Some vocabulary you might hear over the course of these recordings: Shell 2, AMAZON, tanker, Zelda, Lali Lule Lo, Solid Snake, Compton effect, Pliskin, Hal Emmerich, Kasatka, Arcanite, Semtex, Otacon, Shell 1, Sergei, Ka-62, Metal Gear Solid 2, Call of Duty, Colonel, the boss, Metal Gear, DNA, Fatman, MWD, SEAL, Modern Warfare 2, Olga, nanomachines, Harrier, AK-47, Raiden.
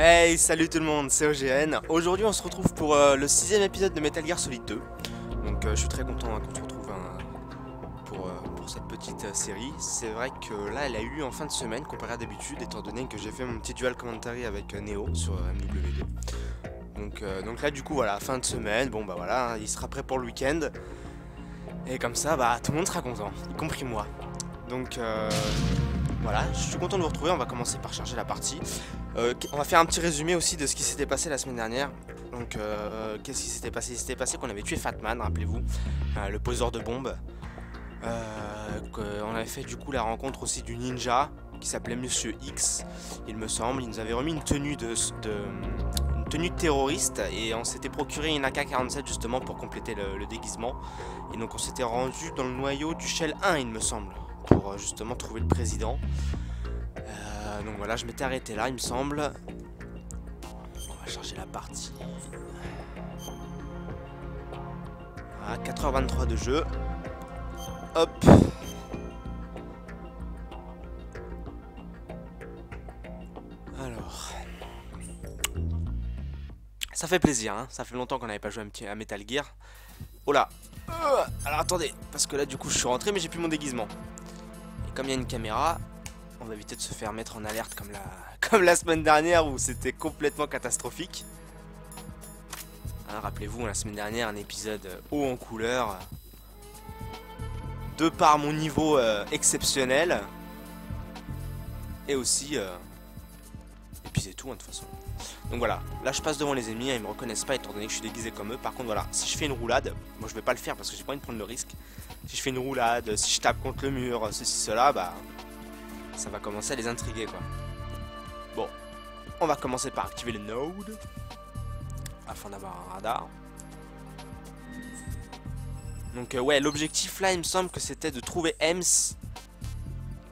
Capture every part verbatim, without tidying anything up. Hey, salut tout le monde, c'est O G N. Aujourd'hui on se retrouve pour euh, le sixième épisode de Metal Gear Solid deux. Donc euh, je suis très content hein, qu'on se retrouve hein, pour, euh, pour cette petite euh, série. C'est vrai que là elle a eu en fin de semaine comparé à d'habitude, étant donné que j'ai fait mon petit dual commentary avec euh, Neo sur euh, M W D. Donc, euh, donc là du coup voilà, fin de semaine, bon bah voilà, hein, il sera prêt pour le week-end. Et comme ça bah tout le monde sera content, y compris moi. Donc euh, voilà, je suis content de vous retrouver, on va commencer par charger la partie. Euh, on va faire un petit résumé aussi de ce qui s'était passé la semaine dernière. Donc euh, qu'est-ce qui s'était passé? Il s'était passé qu'on avait tué Fatman, rappelez-vous, euh, le poseur de bombes. Euh, on avait fait du coup la rencontre aussi du ninja qui s'appelait Monsieur X, il me semble. Il nous avait remis une tenue de... de tenue de terroriste et on s'était procuré une A K quarante-sept justement pour compléter le, le déguisement, et donc on s'était rendu dans le noyau du Shell un il me semble pour justement trouver le président. Euh, donc voilà, je m'étais arrêté là il me semble. On va charger la partie. Voilà, quatre heures vingt-trois de jeu. Hop. Alors... ça fait plaisir, hein. Ça fait longtemps qu'on n'avait pas joué à Metal Gear. Oh là euh, alors attendez, parce que là du coup je suis rentré mais j'ai plus mon déguisement. Et comme il y a une caméra, on va éviter de se faire mettre en alerte comme la, comme la semaine dernière où c'était complètement catastrophique. Hein, rappelez-vous, la semaine dernière, un épisode haut en couleur. De par mon niveau euh, exceptionnel. Et aussi... Euh... et puis c'est tout, hein, de toute façon. Donc voilà, là je passe devant les ennemis, hein, ils me reconnaissent pas étant donné que je suis déguisé comme eux. Par contre voilà, si je fais une roulade, moi je vais pas le faire parce que j'ai pas envie de prendre le risque. Si je fais une roulade, si je tape contre le mur, ceci, cela, bah ça va commencer à les intriguer quoi. Bon, on va commencer par activer le node afin d'avoir un radar. Donc euh, ouais, l'objectif là il me semble que c'était de trouver Ames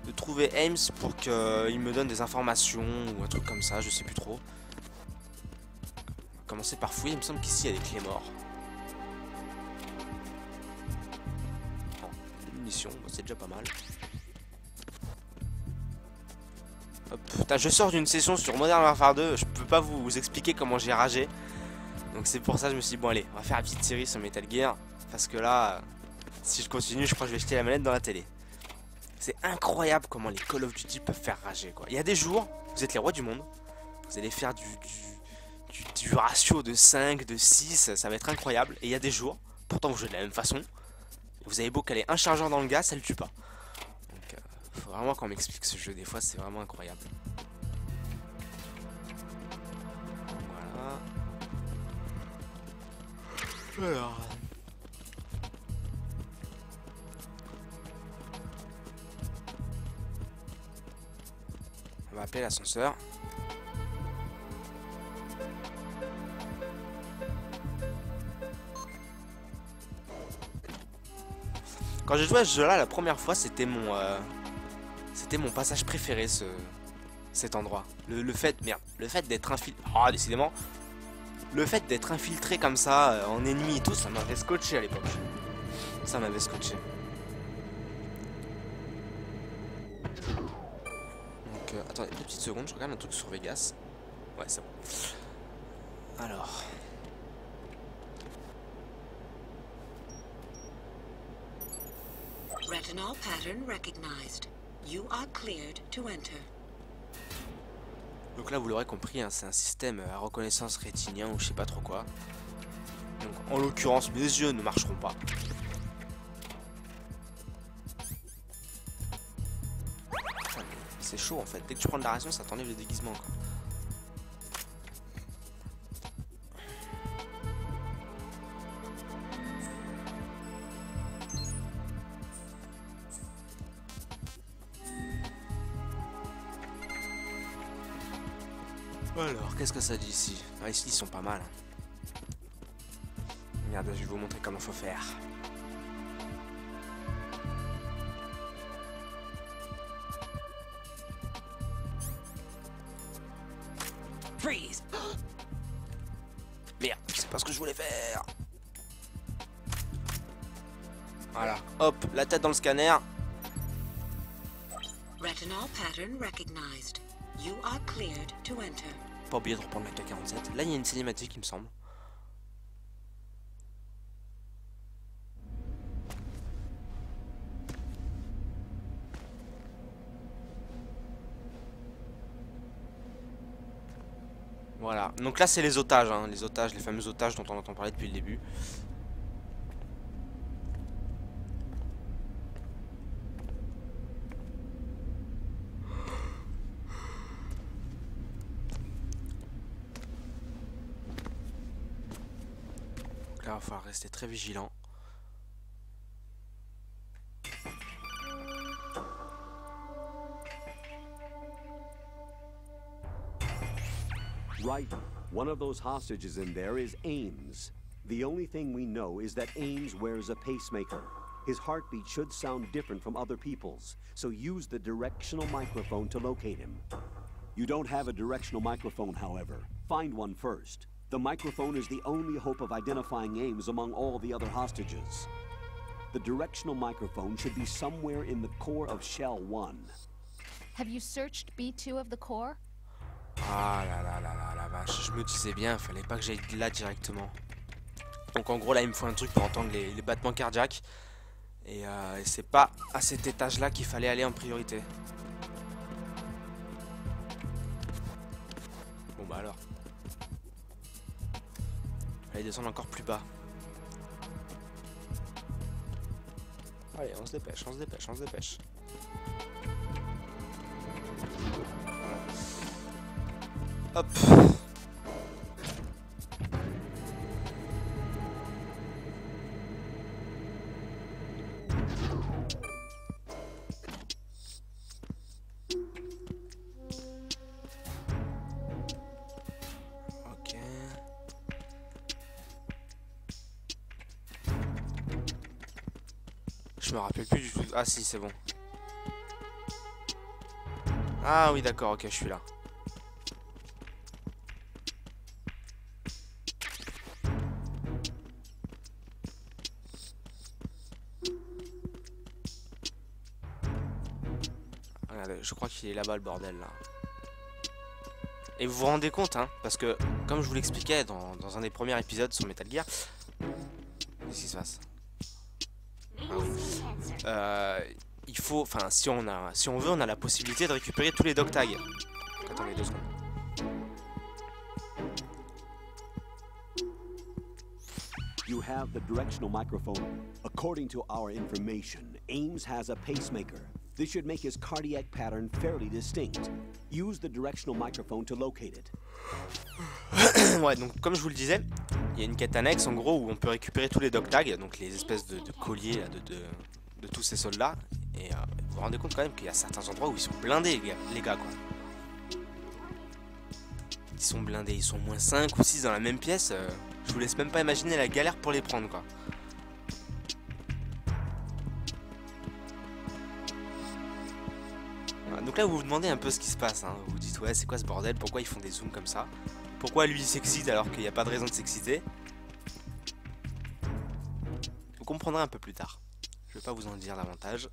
De trouver Ames pour qu'il me donne des informations ou un truc comme ça, je sais plus trop. Commencer par fouiller, il me semble qu'ici il y a des clés morts. Oh, une mission, c'est déjà pas mal. Hop, putain, je sors d'une session sur Modern Warfare deux, je peux pas vous, vous expliquer comment j'ai ragé. Donc c'est pour ça que je me suis dit, bon allez, on va faire la petite série sur Metal Gear. Parce que là, si je continue, je crois que je vais jeter la manette dans la télé. C'est incroyable comment les Call of Duty peuvent faire rager quoi. Il y a des jours, vous êtes les rois du monde, vous allez faire du... du Du, du ratio de cinq, de six, ça va être incroyable. Et il y a des jours, pourtant vous jouez de la même façon, vous avez beau caler un chargeur dans le gars, ça le tue pas. Donc euh, faut vraiment qu'on m'explique ce jeu, des fois c'est vraiment incroyable. Voilà. Alors... on va appeler l'ascenseur. Quand j'ai joué à ce jeu-là la première fois, c'était mon, euh, c'était mon passage préféré, ce, cet endroit. Le, le fait, merde, le fait d'être infiltré, oh, décidément, le fait d'être infiltré comme ça euh, en ennemi et tout, ça m'avait scotché à l'époque. Ça m'avait scotché. Donc, euh, attendez deux petites secondes, je regarde un truc sur Vegas. Ouais, c'est bon. Alors. Retinal pattern recognized. You are cleared to enter. Donc là vous l'aurez compris hein, c'est un système à reconnaissance rétinien ou je sais pas trop quoi. Donc en l'occurrence mes yeux ne marcheront pas. C'est chaud en fait, dès que tu prends de la ration ça t'enlève le déguisement quoi. Alors, qu'est-ce que ça dit ici? Ah, ici, ils sont pas mal. Regardez, je vais vous montrer comment faut faire. Freeze! Merde, c'est pas ce que je voulais faire. Voilà, hop, la tête dans le scanner. Retinal pattern recognized. You are cleared to enter. pas oublier de reprendre la A K quarante-sept. Là il y a une cinématique il me semble. Voilà, donc là c'est les otages, hein. Les otages, les fameux otages dont on entend parler depuis le début. Donc là il va falloir rester très vigilant. Right. One of those hostages in there is Ames. The only thing we know is that Ames wears a pacemaker. His heartbeat should sound different from other people's, so use the directional microphone to locate him. You don't have a directional microphone, however. Find one first. The microphone is the only hope of identifying Ames among all the other hostages. The directional microphone should be somewhere in the core of Shell one. Have you searched B two of the core? Ah là là là là la vache, je me disais bien, fallait pas que j'aille là directement. Donc en gros là il me faut un truc pour entendre les, les battements cardiaques. Et, euh, et c'est pas à cet étage là qu'il fallait aller en priorité. Bon bah alors. Allez descendre encore plus bas. Allez on se dépêche, on se dépêche, on se dépêche. Hop. Ok. Je me rappelle plus du tout. Ah si, c'est bon. Ah oui, d'accord, ok, je suis là. Je crois qu'il est là-bas le bordel là. Et vous vous rendez compte hein, parce que comme je vous l'expliquais dans, dans un des premiers épisodes sur Metal Gear. Qu'est-ce qui se passe ah oui. euh, Il faut, enfin si on a, si on veut on a la possibilité de récupérer tous les dog tags. Attendez deux secondes. You have the directional microphone. According to our information, Ames has a pacemaker. This should make his cardiac pattern fairly distinct. Use the directional microphone to locate it. Ouais, donc comme je vous le disais, il y a une quête annexe en gros où on peut récupérer tous les dog tags, donc les espèces de, de colliers là, de, de, de tous ces soldats. Et euh, vous vous rendez compte quand même qu'il y a certains endroits où ils sont blindés les gars, les gars quoi. Ils sont blindés, ils sont moins cinq ou six dans la même pièce. Euh, je vous laisse même pas imaginer la galère pour les prendre quoi. Donc là vous vous demandez un peu ce qui se passe, hein. Vous vous dites ouais c'est quoi ce bordel, pourquoi ils font des zooms comme ça, pourquoi lui il s'excite alors qu'il n'y a pas de raison de s'exciter. Vous comprendrez un peu plus tard, je vais pas vous en dire davantage.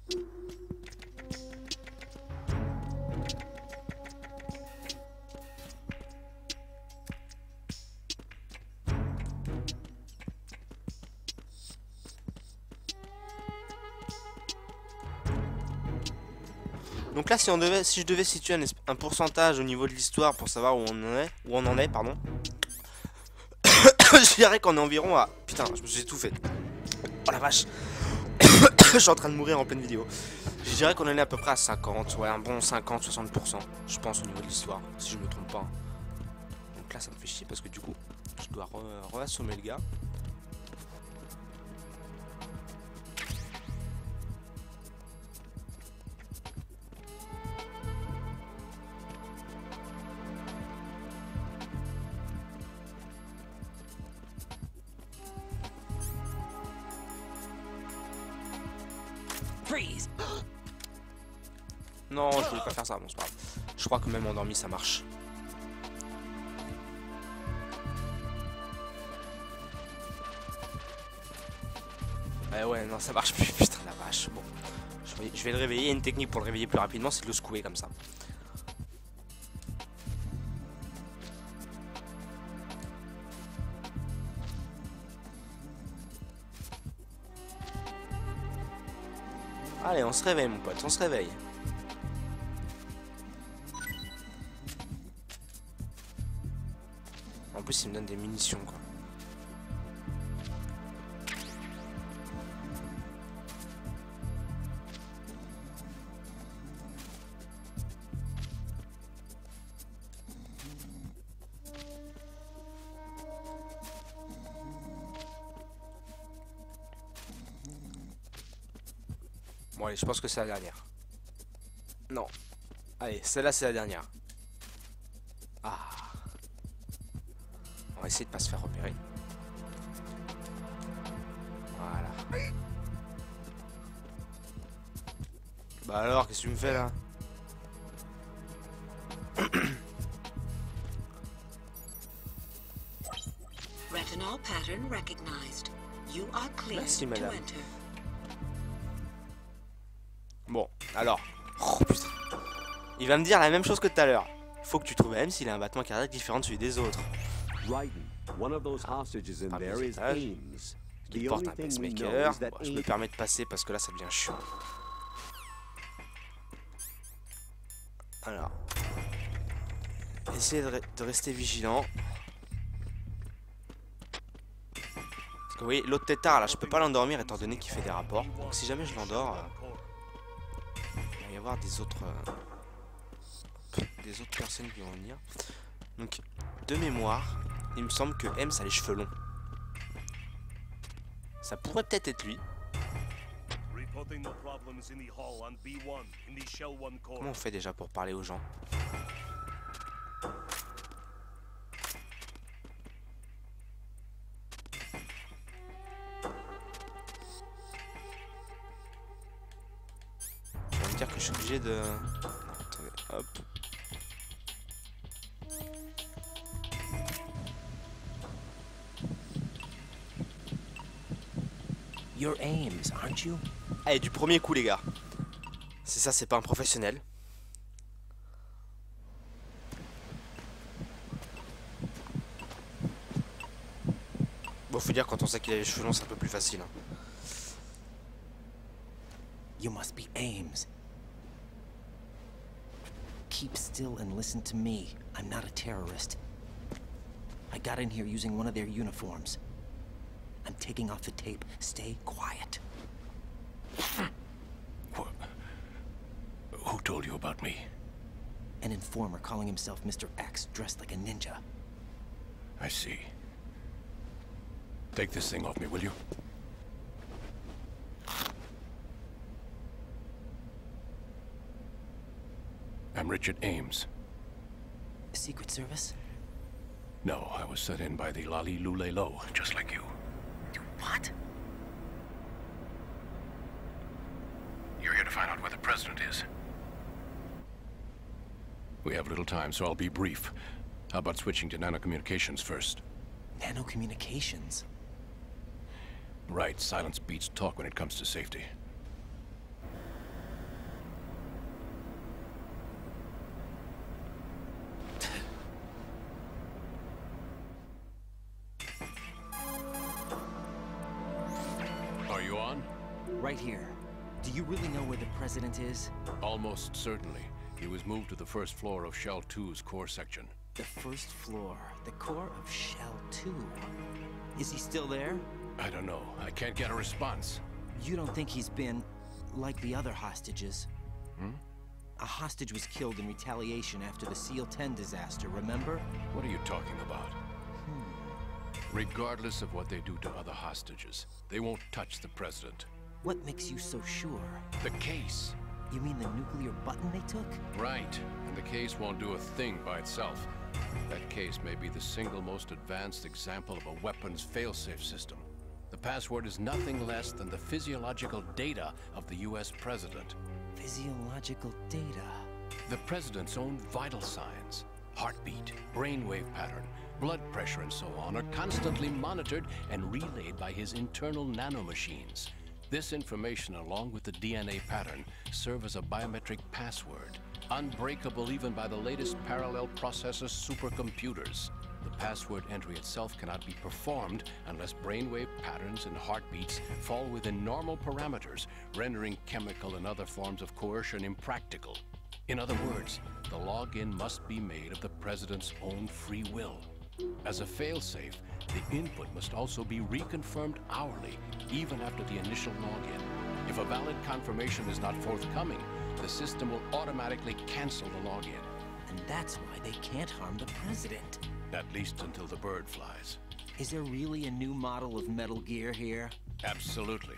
Donc là si, on devait, si je devais situer un, un pourcentage au niveau de l'histoire pour savoir où on en est, où on en est pardon, je dirais qu'on est environ à... Putain, je me suis étouffé. Oh la vache. Je suis en train de mourir en pleine vidéo. Je dirais qu'on en est à peu près à cinquante, ouais un bon cinquante à soixante pour cent je pense au niveau de l'histoire, si je me trompe pas. Donc là ça me fait chier parce que du coup je dois re-assommer le gars. Non, je voulais pas faire ça, bon c'est pas grave. Je crois que même endormi ça marche. Ouais ouais, non ça marche plus, putain la vache. Bon, je vais, je vais le réveiller, il y a une technique pour le réveiller plus rapidement, c'est de le secouer comme ça. Allez, on se réveille mon pote, on se réveille. En plus il me donne des munitions quoi. Bon allez, je pense que c'est la dernière. Non. Allez, celle-là c'est la dernière. Ah. On va essayer de pas se faire repérer. Voilà. Bah alors, qu'est-ce que tu me fais là? Retinal pattern recognized. You are clear. Merci madame. Bon, alors, oh putain, il va me dire la même chose que tout à l'heure. Faut que tu trouves même s'il a un battement cardiaque différent de celui des autres. Raiden, one of those hostages in there is Ames. Il porte un pacemaker. Bon, je me permets de passer parce que là ça devient chiant. Alors, essayez de, re de rester vigilant. Parce que oui, l'autre tétard là, je peux pas l'endormir étant donné qu'il fait des rapports. Donc si jamais je l'endors. Euh... Il va y avoir des autres euh, des autres personnes qui vont venir. Donc de mémoire il me semble que M ça a les cheveux longs, ça pourrait peut-être être lui. Comment on fait déjà pour parler aux gens? Que je suis obligé de... Attendez, hop. You're Ames, aren't you? Allez, du premier coup les gars. C'est ça, c'est pas un professionnel. Bon, faut dire quand on sait qu'il a les cheveux longs, c'est un peu plus facile. Hein. You must be Ames. Keep still and listen to me. I'm not a terrorist. I got in here using one of their uniforms. I'm taking off the tape. Stay quiet. What? Who told you about me? An informer calling himself Mister X, dressed like a ninja. I see. Take this thing off me, will you? I'm Richard Ames. Secret Service? No, I was sent in by the Lali Lule Lo, just like you. You what? You're here to find out where the president is. We have little time, so I'll be brief. How about switching to nanocommunications first? Nanocommunications? Right, silence beats talk when it comes to safety. Here. Do you really know where the president is? Almost certainly. He was moved to the first floor of Shell two's core section. The first floor? The core of Shell two? Is he still there? I don't know. I can't get a response. You don't think he's been like the other hostages? Hmm? A hostage was killed in retaliation after the SEAL ten disaster, remember? What are you talking about? Hmm. Regardless of what they do to other hostages, they won't touch the president. What makes you so sure? The case. You mean the nuclear button they took? Right. And the case won't do a thing by itself. That case may be the single most advanced example of a weapons failsafe system. The password is nothing less than the physiological data of the U S president. Physiological data? The president's own vital signs. Heartbeat, brainwave pattern, blood pressure and so on are constantly monitored and relayed by his internal nanomachines. This information, along with the D N A pattern, serve as a biometric password, unbreakable even by the latest parallel processor supercomputers. The password entry itself cannot be performed unless brainwave patterns and heartbeats fall within normal parameters, rendering chemical and other forms of coercion impractical. In other words, the login must be made of the president's own free will. As a failsafe, the input must also be reconfirmed hourly, even after the initial login. If a valid confirmation is not forthcoming, the system will automatically cancel the login. And that's why they can't harm the president. At least until the bird flies. Is there really a new model of Metal Gear here? Absolutely.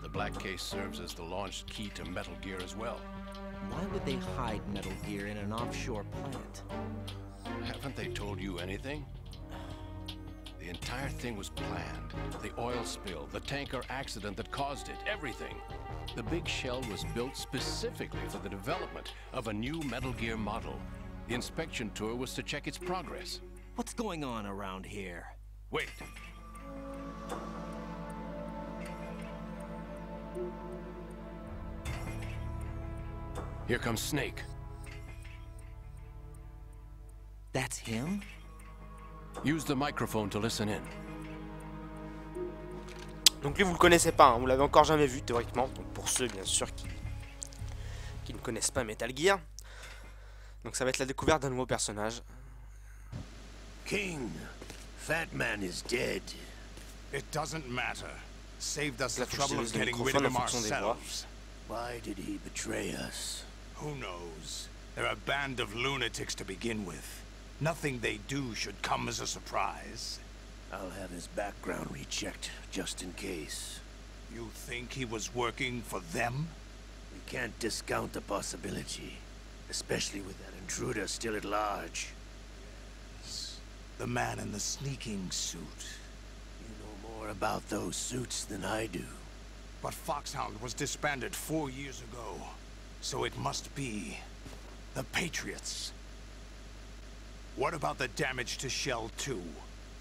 The black case serves as the launch key to Metal Gear as well. Why would they hide Metal Gear in an offshore planet? Haven't they told you anything? The entire thing was planned. The oil spill, the tanker accident that caused it, everything. The Big Shell was built specifically for the development of a new Metal Gear model. The inspection tour was to check its progress. What's going on around here? Wait. Here comes Snake. That's him? Use the microphone to listen in. Donc lui vous le connaissez pas, hein, vous l'avez encore jamais vu théoriquement. Donc pour ceux bien sûr qui, qui ne connaissent pas Metal Gear. Donc ça va être la découverte d'un nouveau personnage. King, Fatman is dead. It doesn't matter. Saved us the trouble of getting rid of him ourselves. Why did he betray us? Who knows? They're a band of lunatics to begin with. Nothing they do should come as a surprise. I'll have his background rechecked, just in case. You think he was working for them? We can't discount the possibility, especially with that intruder still at large. Yes. The man in the sneaking suit. You know more about those suits than I do. But Foxhound was disbanded four years ago, so it must be the Patriots. What about the damage to Shell two?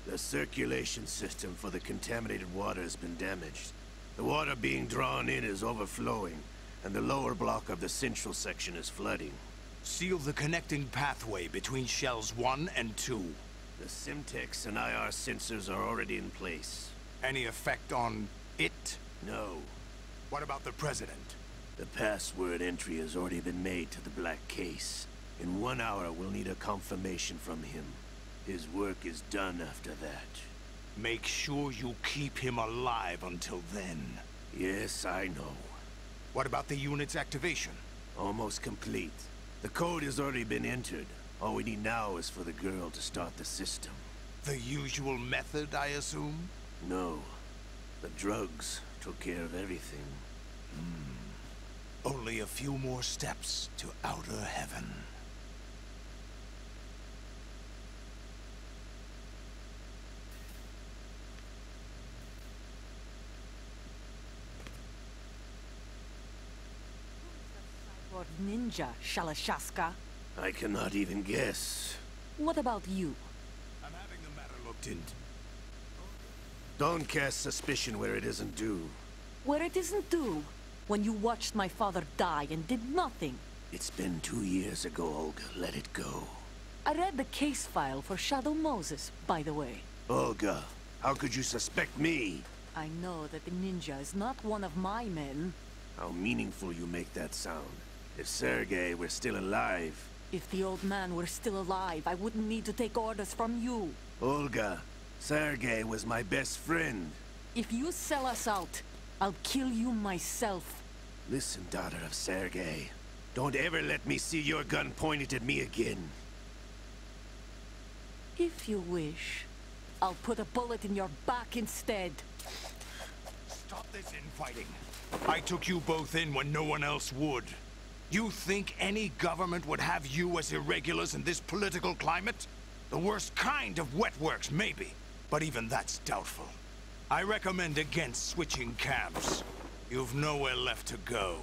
The circulation system for the contaminated water has been damaged. The water being drawn in is overflowing, and the lower block of the central section is flooding. Seal the connecting pathway between Shells one and two. The Simtex and I R sensors are already in place. Any effect on it? No. What about the president? The password entry has already been made to the black case. In one hour, we'll need a confirmation from him. His work is done after that. Make sure you keep him alive until then. Yes, I know. What about the unit's activation? Almost complete. The code has already been entered. All we need now is for the girl to start the system. The usual method, I assume? No. The drugs took care of everything. Mm. Only a few more steps to outer heaven. Ninja Shalashaska? I cannot even guess. What about you? I'm having the matter looked into. Don't cast suspicion where it isn't due. Where it isn't due? When you watched my father die and did nothing. It's been two years ago, Olga. Let it go. I read the case file for Shadow Moses, by the way. Olga, how could you suspect me? I know that the ninja is not one of my men. How meaningful you make that sound. If Sergei were still alive... If the old man were still alive, I wouldn't need to take orders from you. Olga, Sergei was my best friend. If you sell us out, I'll kill you myself. Listen, daughter of Sergei. Don't ever let me see your gun pointed at me again. If you wish, I'll put a bullet in your back instead. Stop this infighting. I took you both in when no one else would. You think any government would have you as irregulars in this political climate? The worst kind of wetworks, maybe. But even that's doubtful. I recommend against switching camps. You've nowhere left to go.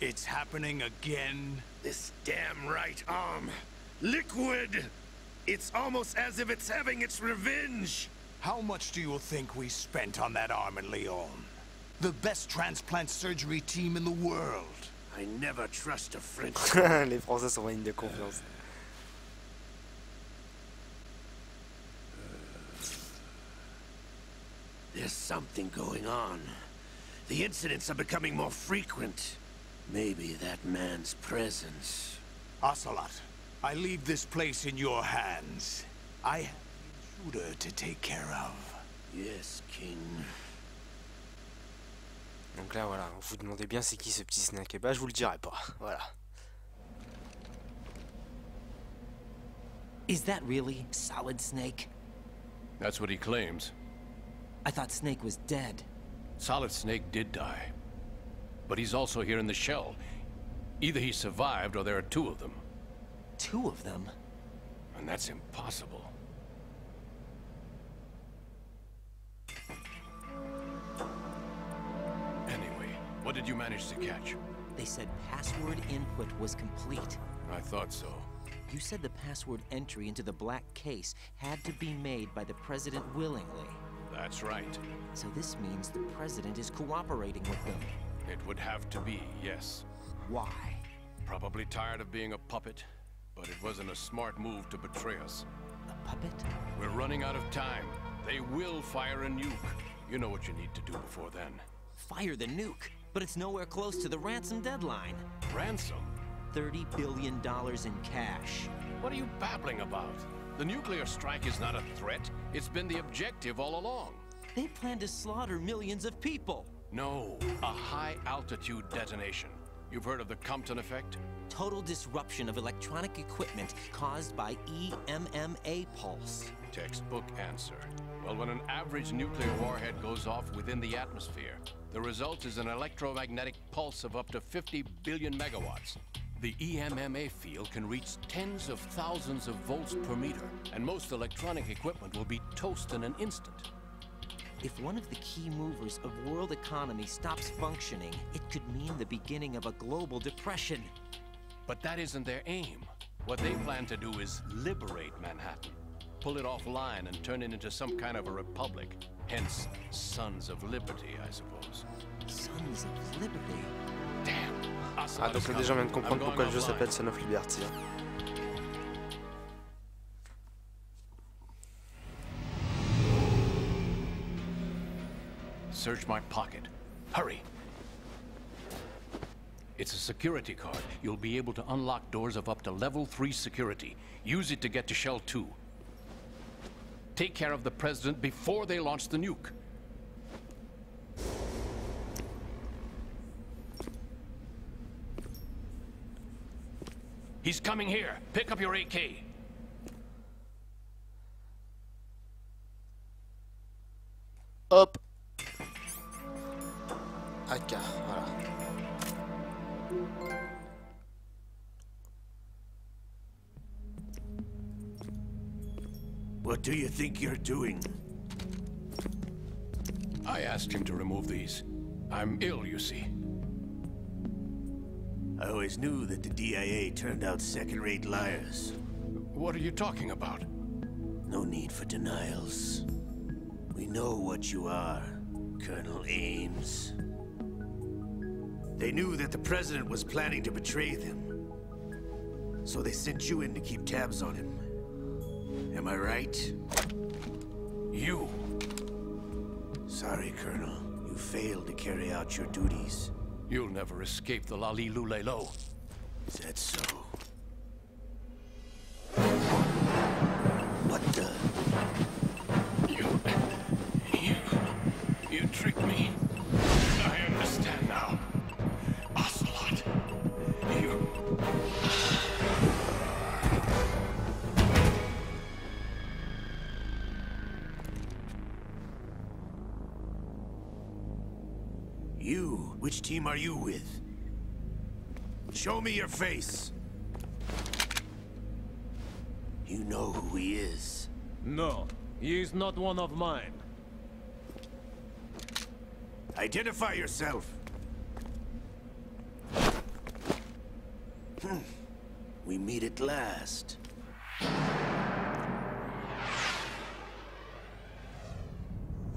It's happening again. This damn right arm. Liquid! It's almost as if it's having its revenge! How much do you think we spent on that arm in Lyon? The best transplant surgery team in the world. I never trust a Frenchman. Les Français sont dignes de confiance. There's something going on. The incidents are becoming more frequent. Maybe that man's presence. Ocelot, I leave this place in your hands. I have an intruder to take care of. Yes, King. Donc là voilà, vous vous demandez bien c'est qui ce petit Snake, et bah je vous le dirai pas, voilà. Is that really Solid Snake? That's what he claims. I thought Snake was dead. Solid Snake did die. But he's also here in the shell. Either he survived or there are two of them. Two of them? And that's impossible. What did you manage to catch? They said password input was complete. I thought so. You said the password entry into the black case had to be made by the president willingly. That's right. So this means the president is cooperating with them. It would have to be, yes. Why? Probably tired of being a puppet, but it wasn't a smart move to betray us. A puppet? We're running out of time. They will fire a nuke. You know what you need to do before then. Fire the nuke? But it's nowhere close to the ransom deadline. Ransom? thirty billion dollars in cash. What are you babbling about? The nuclear strike is not a threat. It's been the objective all along. They plan to slaughter millions of people. No, a high-altitude detonation. You've heard of the Compton effect? Total disruption of electronic equipment caused by E M M A pulse. Textbook answer. Well, when an average nuclear warhead goes off within the atmosphere, the result is an electromagnetic pulse of up to fifty billion megawatts. The E M M A field can reach tens of thousands of volts per meter, and most electronic equipment will be toast in an instant. If one of the key movers of world economy stops functioning, it could mean the beginning of a global depression. But that isn't their aim. What they plan to do is liberate Manhattan. Pull it offline and turn it into some kind of a republic. Hence, Sons of Liberty, I suppose. Sons of Liberty? Damn. Ah, donc là, déjà, on vient de comprendre pourquoi le jeu s'appelle Sons of Liberty. Search my pocket. Hurry. It's a security card. You'll be able to unlock doors of up to level three security. Use it to get to Shell two. Take care of the president before they launch the nuke. He's coming here. Pick up your A K. Hop. A K, voilà. What do you think you're doing? I asked him to remove these. I'm ill, you see. I always knew that the D I A turned out second-rate liars. What are you talking about? No need for denials. We know what you are, Colonel Ames. They knew that the president was planning to betray them. So they sent you in to keep tabs on him. Am I right? You! Sorry, Colonel. You failed to carry out your duties. You'll never escape the Lali Lule Lo. Is that so? What the... You... You... You tricked me. I understand now. Ocelot. You... You, which team are you with? Show me your face. You know who he is. No, he is not one of mine. Identify yourself. We meet at last.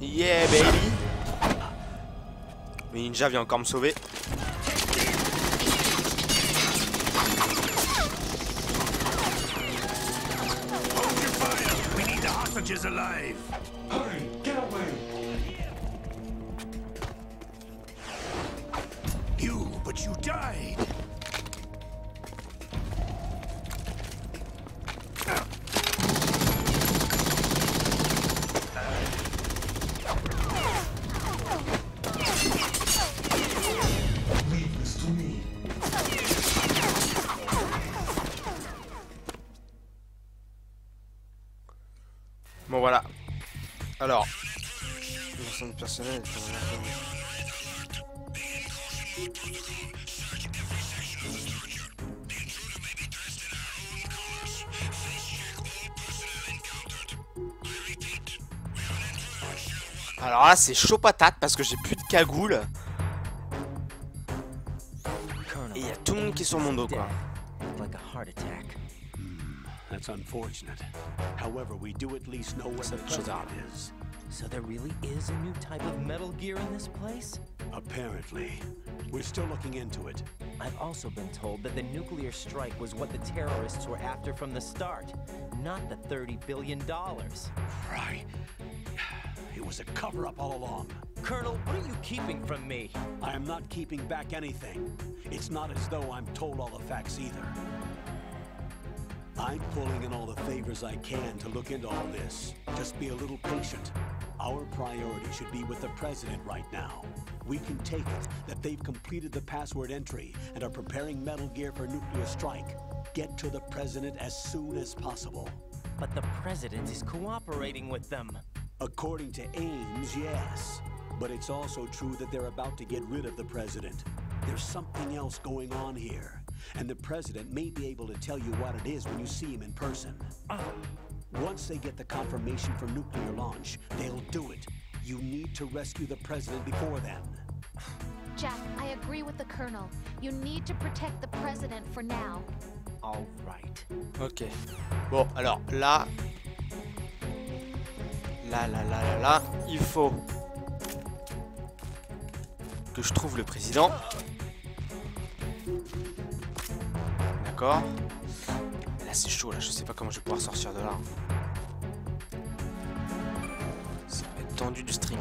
Yeah, baby. Le ninja vient encore me sauver. Bon voilà. Alors, personne personnelle. Alors là, c'est chaud patate parce que j'ai plus de cagoule. Et il y a tout le monde qui est sur mon dos quoi. That's unfortunate. However, we do at least know what the job is. So there really is a new type of Metal Gear in this place? Apparently. We're still looking into it. I've also been told that the nuclear strike was what the terrorists were after from the start, not the thirty billion dollars. Right. It was a cover-up all along. Colonel, what are you keeping from me? I am not keeping back anything. It's not as though I'm told all the facts either. I'm pulling in all the favors I can to look into all this. Just be a little patient. Our priority should be with the president right now. We can take it that they've completed the password entry and are preparing Metal Gear for nuclear strike. Get to the president as soon as possible. But the president is cooperating with them. According to Ames, yes. But it's also true that they're about to get rid of the president. There's something else going on here. And the president may be able to tell you what it is when you see him in person. Once they get the confirmation for nuclear launch, they'll do it. You need to rescue the president before then. Jack, I agree with the colonel. You need to protect the president for now. All right. Ok. Bon, alors là... Là, là, là, là, là, il faut... que je trouve le président. Là c'est chaud là, je sais pas comment je vais pouvoir sortir de là. Ça va être tendu du string.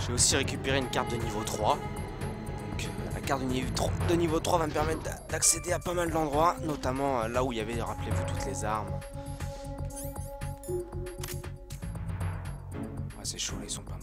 J'ai aussi récupéré une carte de niveau trois. Donc la carte de niveau trois, de niveau trois va me permettre d'accéder à pas mal d'endroits, notamment là où il y avait, rappelez-vous, toutes les armes. Ouais, c'est chaud, ils sont pas mal.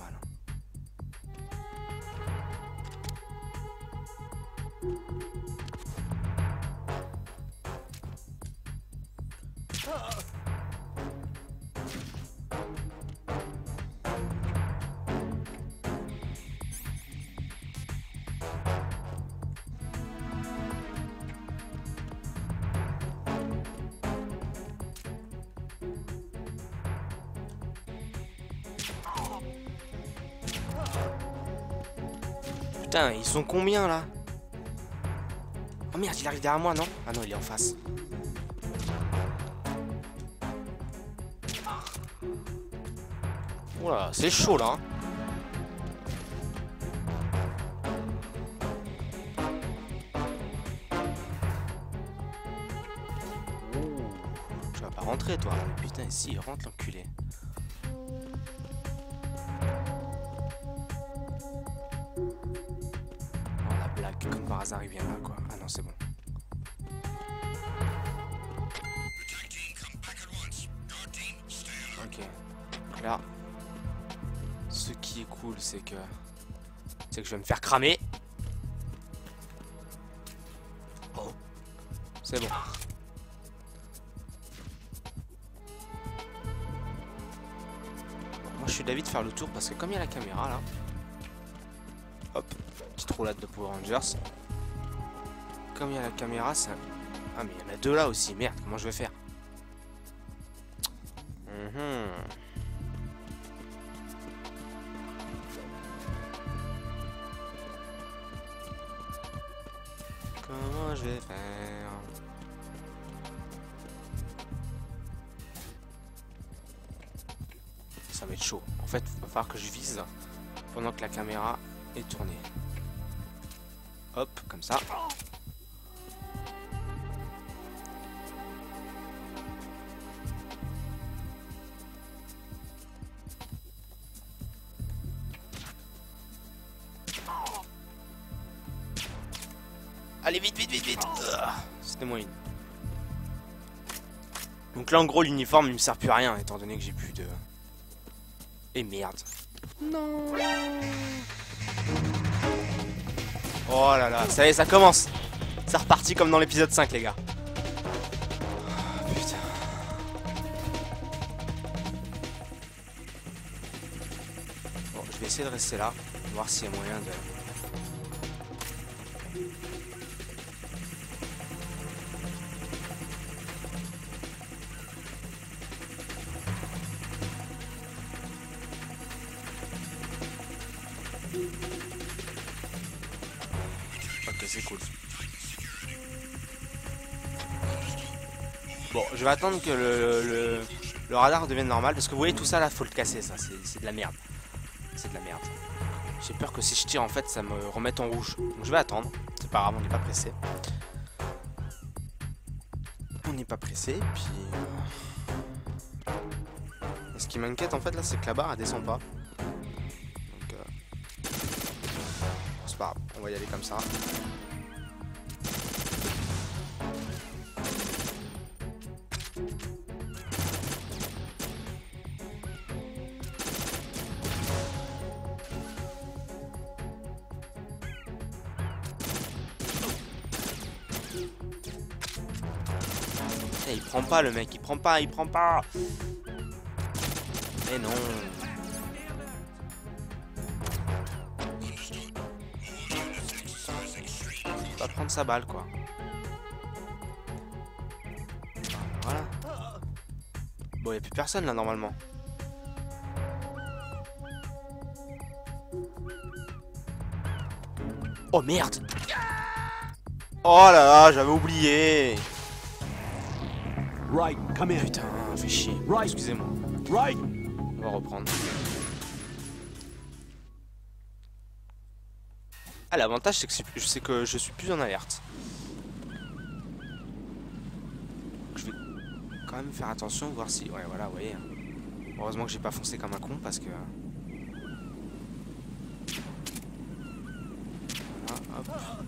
Putain, ils sont combien là? Oh merde, il arrive derrière moi, non? Ah non, il est en face. Oula, c'est chaud là. Oh, tu vas pas rentrer toi. Putain, si, rentre l'enculé. Comme par hasard il vient là quoi. Ah non c'est bon. Ok. Donc là, ce qui est cool c'est que c'est que je vais me faire cramer. C'est bon. Moi je suis d'avis de faire le tour parce que comme il y a la caméra là. Hop, petite roulade de Power Rangers. Comme il y a la caméra, ça... Ah mais il y en a deux là aussi, merde, comment je vais faire? mm-hmm. Comment je vais faire? ça va être chaud. En fait, il va falloir que je vise pendant que la caméra est tournée. Hop, comme ça. Allez, vite, vite, vite, vite. C'était moins une. Donc là, en gros, l'uniforme, il me sert plus à rien, étant donné que j'ai plus de... Et merde. Non. Oh là là, ça y est, ça commence. Ça repartit comme dans l'épisode cinq, les gars. Oh, putain. Bon, je vais essayer de rester là, voir s'il y a moyen de... Je vais attendre que le, le, le radar devienne normal, parce que vous voyez tout ça là, faut le casser, ça c'est de la merde. C'est de la merde. J'ai peur que si je tire en fait ça me remette en rouge. Donc je vais attendre, c'est pas grave, on n'est pas pressé. On n'est pas pressé, puis... Et ce qui m'inquiète en fait là, c'est que la barre elle descend pas. Donc euh... c'est pas grave, on va y aller comme ça. Il prend pas le mec, il prend pas, il prend pas. Mais non. Il va prendre sa balle quoi. Voilà. Bon, il n'y a plus personne là normalement. Oh merde. Oh là là, j'avais oublié. Raiden, come here. Putain, fais chier. Excusez-moi. On va reprendre. Ah, l'avantage, c'est que, je sais que je suis plus en alerte. Donc, je vais quand même faire attention, voir si... Ouais, voilà, vous voyez. Heureusement que j'ai pas foncé comme un con, parce que... Voilà, hop.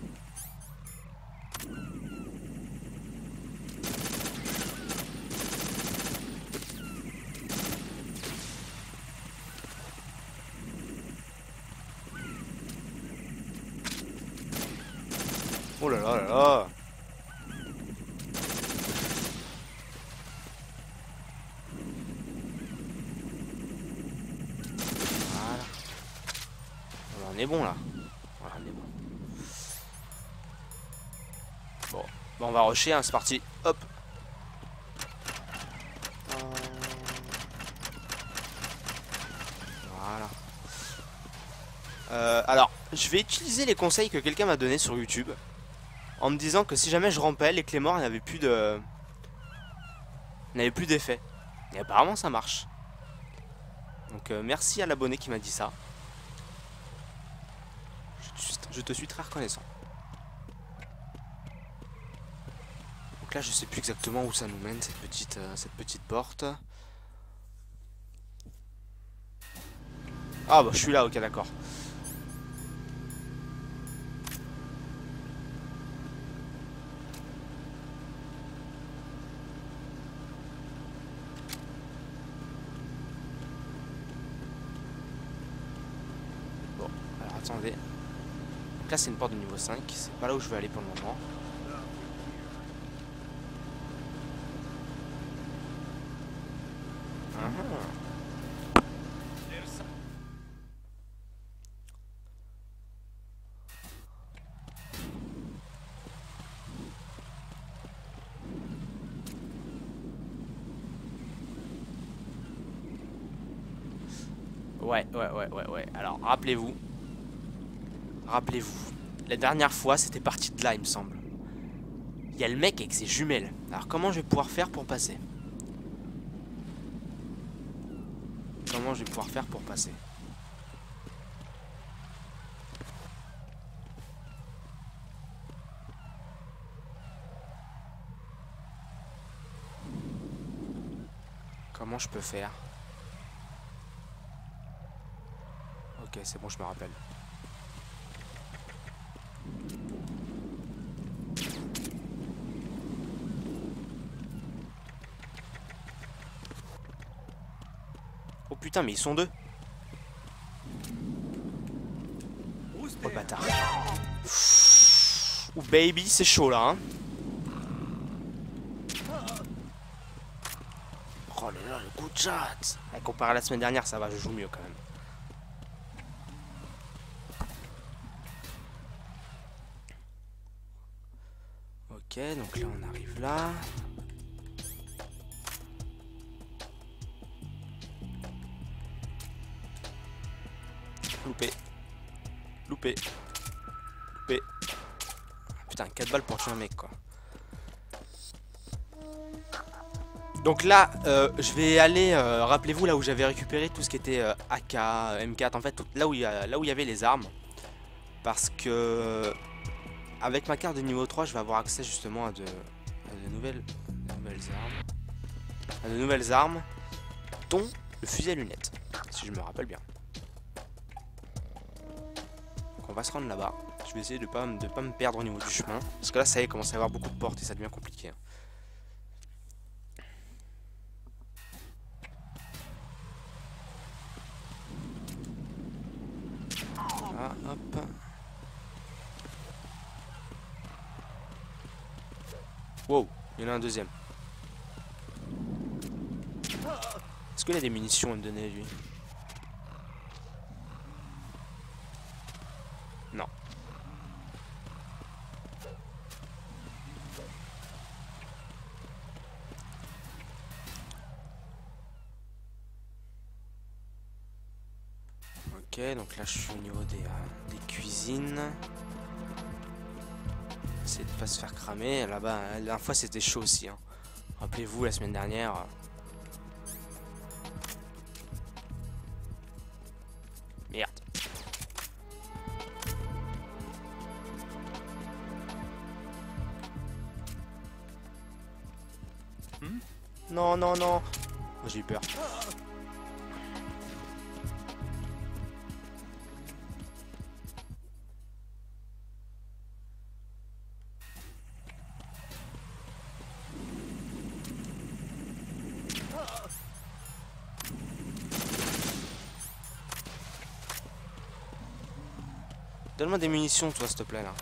Oh là là là là. Voilà. On est bon là. Voilà, on est bon. Bon, bon on va rusher, hein, c'est parti. Hop. Voilà. Euh, alors, je vais utiliser les conseils que quelqu'un m'a donné sur YouTube. En me disant que si jamais je rampelle, les clés morts n'avaient plus de... n'avaient plus d'effet. Et apparemment ça marche. Donc euh, merci à l'abonné qui m'a dit ça. Je te, suis... je te suis très reconnaissant. Donc là je sais plus exactement où ça nous mène, cette petite, euh, cette petite porte. Ah bah je suis là, ok d'accord. Attendez. Donc là c'est une porte de niveau cinq, c'est pas là où je vais aller pour le moment. Ah. Ouais, ouais, ouais, ouais, ouais. Alors rappelez-vous. Rappelez-vous, la dernière fois c'était parti de là il me semble. Il y a le mec avec ses jumelles. Alors comment je vais pouvoir faire pour passer? Comment je vais pouvoir faire pour passer? Comment je peux faire? Ok, c'est bon, je me rappelle. Oh putain, mais ils sont deux. Oh bâtard. Ouh baby, c'est chaud là hein. Oh là là, le good shot. Comparé à la semaine dernière, ça va, je joue mieux quand même. Ok, donc là on arrive là. Loupé. Loupé. Loupé. Putain, quatre balles pour tuer un mec quoi. Donc là, euh, je vais aller, euh, rappelez-vous, là où j'avais récupéré tout ce qui était euh, A K, M quatre, en fait, tout, là où il y a, là où il y avait les armes. Parce que, avec ma carte de niveau trois, je vais avoir accès justement à de, à de, nouvelles, de nouvelles armes. À de nouvelles armes, dont le fusil à lunettes, si je me rappelle bien. Donc on va se rendre là-bas. Je vais essayer de ne pas, de pas me perdre au niveau du chemin. Parce que là, ça y est, il commence à y avoir beaucoup de portes et ça devient compliqué. Hein. Hop. Wow, il y en a un deuxième. Est-ce qu'il a des munitions à me donner lui? Non. Ok, donc là je suis au niveau des, euh, des cuisines. Essayer de pas se faire cramer. Là-bas, la dernière fois c'était chaud aussi. Hein. Rappelez-vous la semaine dernière. Merde. Hmm? Non, non, non. Oh, j'ai eu peur. Donne-moi des munitions, toi, s'il te plaît, là.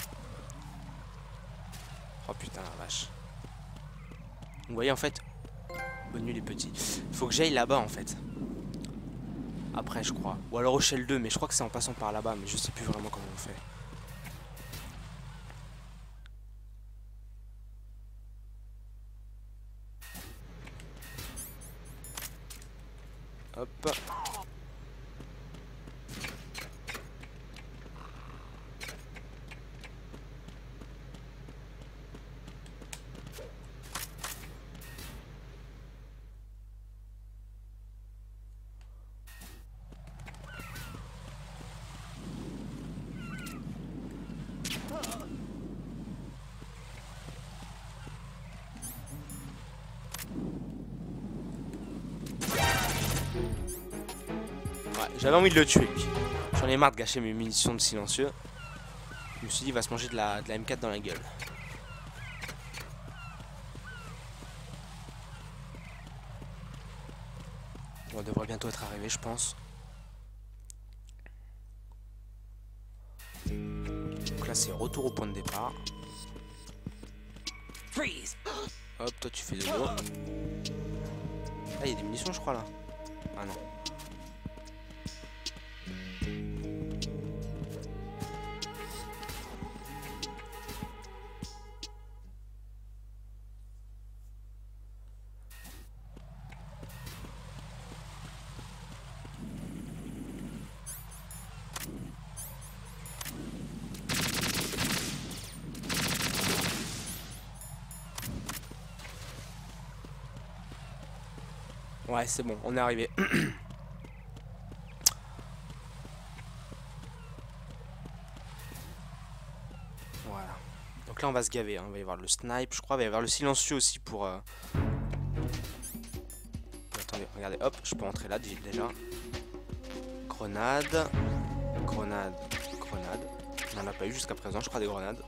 Oh putain, la vache. Vous voyez, en fait. Bonne nuit, les petits. Faut que j'aille là-bas, en fait. Après, je crois. Ou alors au Shell deux, mais je crois que c'est en passant par là-bas, mais je sais plus vraiment comment on fait. Hop. J'avais envie de le tuer. J'en ai marre de gâcher mes munitions de silencieux. Je me suis dit il va se manger de la, de la M quatre dans la gueule. Bon, on devrait bientôt être arrivé je pense. Donc là c'est retour au point de départ. Hop, toi tu fais de l'eau. Ah, il y a des munitions je crois là. Ah non. Ouais, c'est bon, on est arrivé. là on va se gaver, hein. Il va y avoir le snipe je crois, il va y avoir le silencieux aussi pour... Euh... Attendez, regardez, hop, je peux entrer là déjà. Grenade, grenade, grenade. On n'en a pas eu jusqu'à présent je crois des grenades.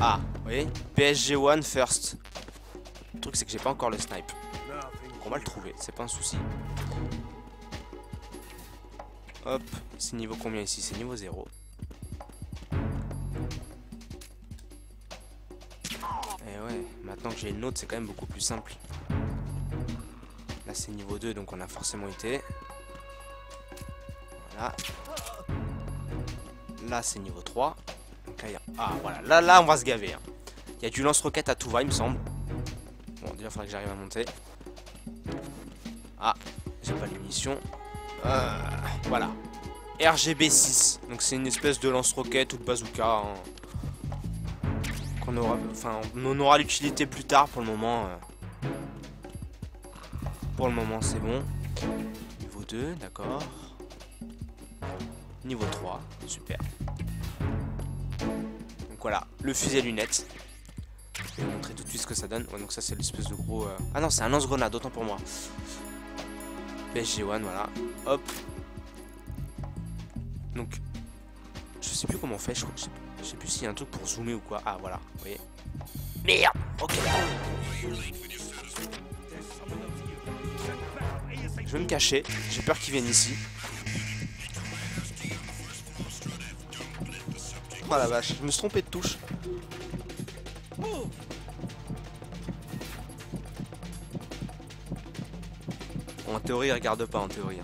Ah, vous voyez, P S G One first. Le truc c'est que j'ai pas encore le snipe. On va le trouver, c'est pas un souci. Hop, c'est niveau combien ici? C'est niveau zéro. Et ouais, maintenant que j'ai une autre, c'est quand même beaucoup plus simple. Là, c'est niveau deux, donc on a forcément été. Voilà. Là, c'est niveau trois. Donc là, y a... Ah, voilà, là, là, on va se gaver. Hein. Il y a du lance-roquette à tout va, il me semble. Bon, déjà, il faudrait que j'arrive à monter. Ah, j'ai pas de munitions. Euh, voilà. R G B six. Donc c'est une espèce de lance-roquette ou de bazooka. Hein. Qu'on aura, enfin, on aura l'utilité plus tard. Pour le moment. Euh... Pour le moment, c'est bon. Niveau deux, d'accord. Niveau trois, super. Donc voilà, le fusil à lunettes. Je vais vous montrer tout de suite ce que ça donne. Ouais, donc ça c'est l'espèce de gros. Euh... Ah non, c'est un lance-grenade, autant pour moi. P S G One, voilà, hop. Donc, je sais plus comment on fait, je, je, je sais plus s'il y a un truc pour zoomer ou quoi. Ah, voilà, vous voyez. Merde, ok. Je vais me cacher, j'ai peur qu'ils viennent ici. Oh la vache, je me suis trompé de touche. En théorie, regarde pas en théorie.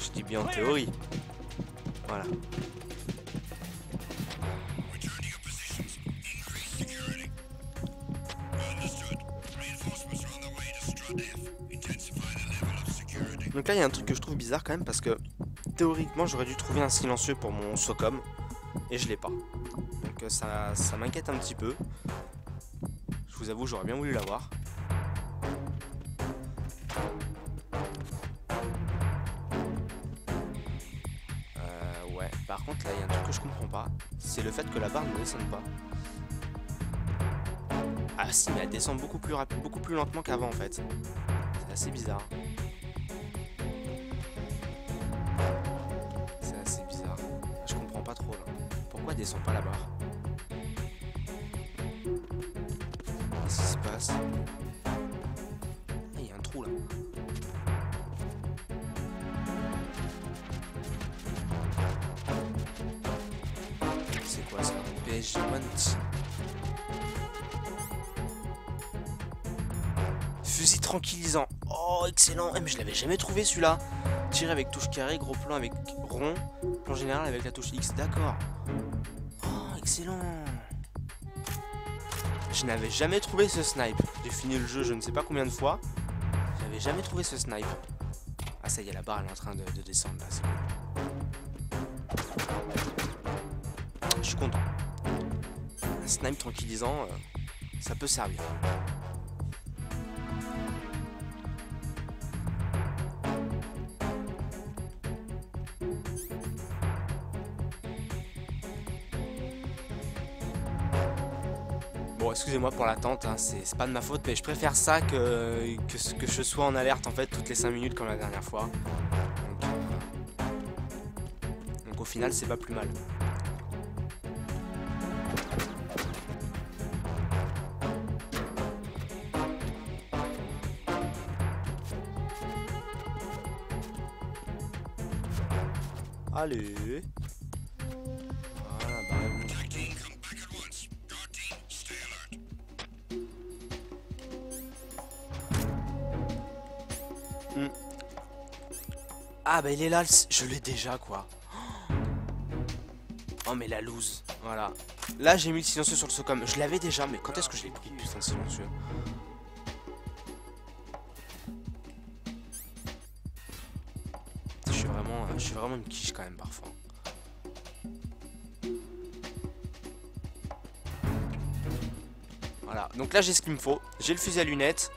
Je dis bien en théorie. Voilà. Donc là, il y a un truc que je trouve bizarre quand même parce que théoriquement, j'aurais dû trouver un silencieux pour mon SOCOM et je l'ai pas. Donc ça, ça m'inquiète un petit peu. Je vous avoue, j'aurais bien voulu l'avoir. Par contre, là, il y a un truc que je comprends pas, c'est le fait que la barre ne descende pas. Ah si, mais elle descend beaucoup plus rapide, beaucoup plus lentement qu'avant en fait. C'est assez bizarre. C'est assez bizarre. Je comprends pas trop là. Pourquoi elle descend pas la barre? Qu'est-ce qui se passe? Il y a un trou là. Fusil tranquillisant. Oh excellent. Eh, mais je l'avais jamais trouvé celui-là. Tirer avec touche carré, gros plan avec rond, plan général avec la touche X. D'accord. Oh excellent. Je n'avais jamais trouvé ce snipe. J'ai fini le jeu je ne sais pas combien de fois. Je n'avais jamais trouvé ce snipe. Ah ça y est, la barre elle est en train de, de descendre là, c'est cool. Je suis content. Snipe tranquillisant, euh, ça peut servir. Bon, excusez-moi pour l'attente, hein, c'est pas de ma faute, mais je préfère ça que, que, que je sois en alerte en fait toutes les cinq minutes comme la dernière fois. Donc, euh, donc au final, c'est pas plus mal. Allez. Voilà, bah, bon. Mm. Ah bah il est là, je l'ai déjà quoi. Oh mais la loose, voilà. Là j'ai mis le silencieux sur le SOCOM, je l'avais déjà, mais quand est-ce que je l'ai pris putain de silencieux? Je suis vraiment une quiche quand même parfois. Voilà, donc là j'ai ce qu'il me faut. J'ai le fusil à lunettes.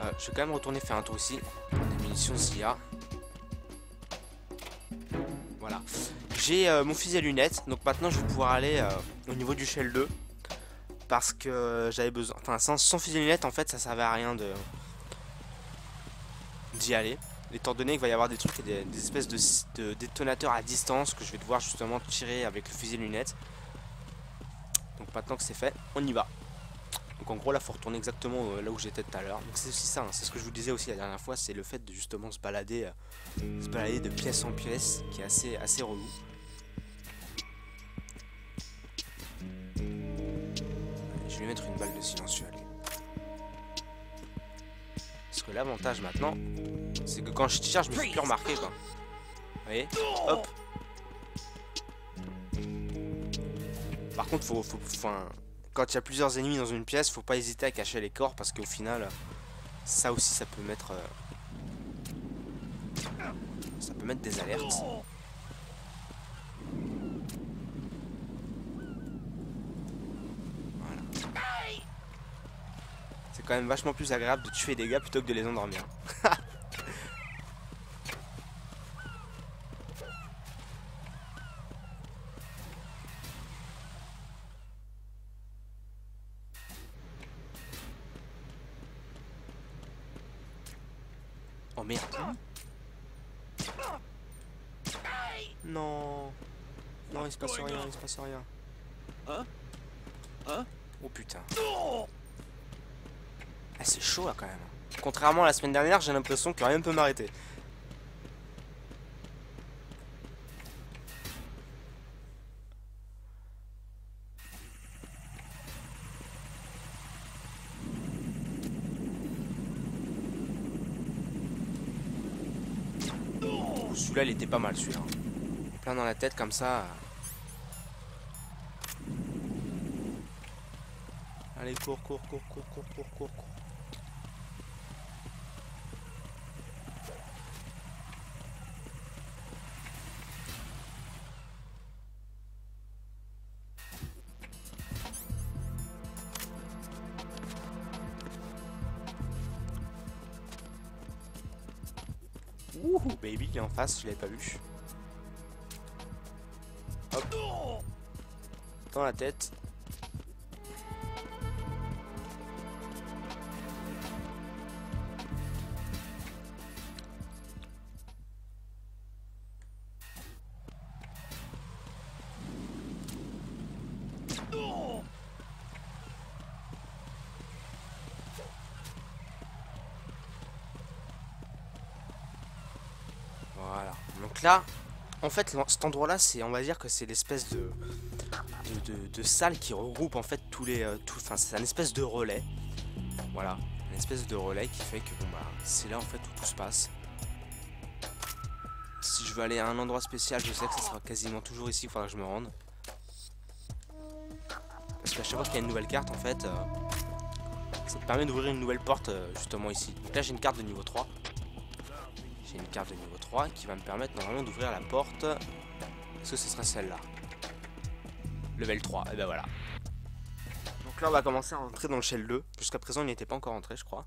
Euh, je vais quand même retourner faire un tour ici. Des munitions s'il y a. Voilà. J'ai euh, mon fusil à lunettes, donc maintenant je vais pouvoir aller euh, au niveau du Shell deux. Parce que euh, j'avais besoin... Enfin, sans, sans fusil à lunettes, en fait, ça servait à rien de... d'y aller. Étant donné qu'il va y avoir des trucs, des, des espèces de, de détonateurs à distance que je vais devoir justement tirer avec le fusil à lunettes. Donc maintenant que c'est fait, on y va. Donc en gros là faut retourner exactement là où j'étais tout à l'heure. Donc c'est aussi ça, hein. C'est ce que je vous disais aussi la dernière fois, c'est le fait de justement se balader, euh, se balader de pièce en pièce qui est assez, assez relou. Allez, je vais mettre une balle de silencieux, allez. Parce que l'avantage maintenant, c'est que quand je tire je me fais plus remarquer quoi. Vous voyez? Hop. Par contre faut... faut, faut un... Quand il y a plusieurs ennemis dans une pièce, faut pas hésiter à cacher les corps parce qu'au final, ça aussi, ça peut mettre, euh, ça peut mettre des alertes. Voilà. C'est quand même vachement plus agréable de tuer des gars plutôt que de les endormir. Il se passe rien, il se passe rien. Hein? Hein? Oh putain. Ah c'est chaud là quand même. Contrairement à la semaine dernière, j'ai l'impression que rien ne peut m'arrêter. Oh, celui-là il était pas mal celui-là. Plein dans la tête comme ça. Allez, cours, cours, cours, cours, cours, cours, cours, cours. Wouhou, baby, il est en face, je l'avais pas vu. Hop. Dans la tête. Là, en fait, cet endroit-là, c'est, on va dire que c'est l'espèce de de, de de salle qui regroupe en fait tous les, tout, enfin, c'est un espèce de relais, voilà, une espèce de relais qui fait que bon bah, c'est là en fait où tout se passe. Si je veux aller à un endroit spécial, je sais que ça sera quasiment toujours ici, il faudra que je me rende, parce qu'à chaque fois qu'il y a une nouvelle carte, en fait, euh, ça te permet d'ouvrir une nouvelle porte euh, justement ici. Donc là, j'ai une carte de niveau trois. J'ai une carte de niveau trois qui va me permettre normalement d'ouvrir la porte. Est-ce que ce sera celle-là? Level trois, et ben voilà. Donc là on va commencer à rentrer dans le Shell deux. Jusqu'à présent on n'y était pas encore entré je crois.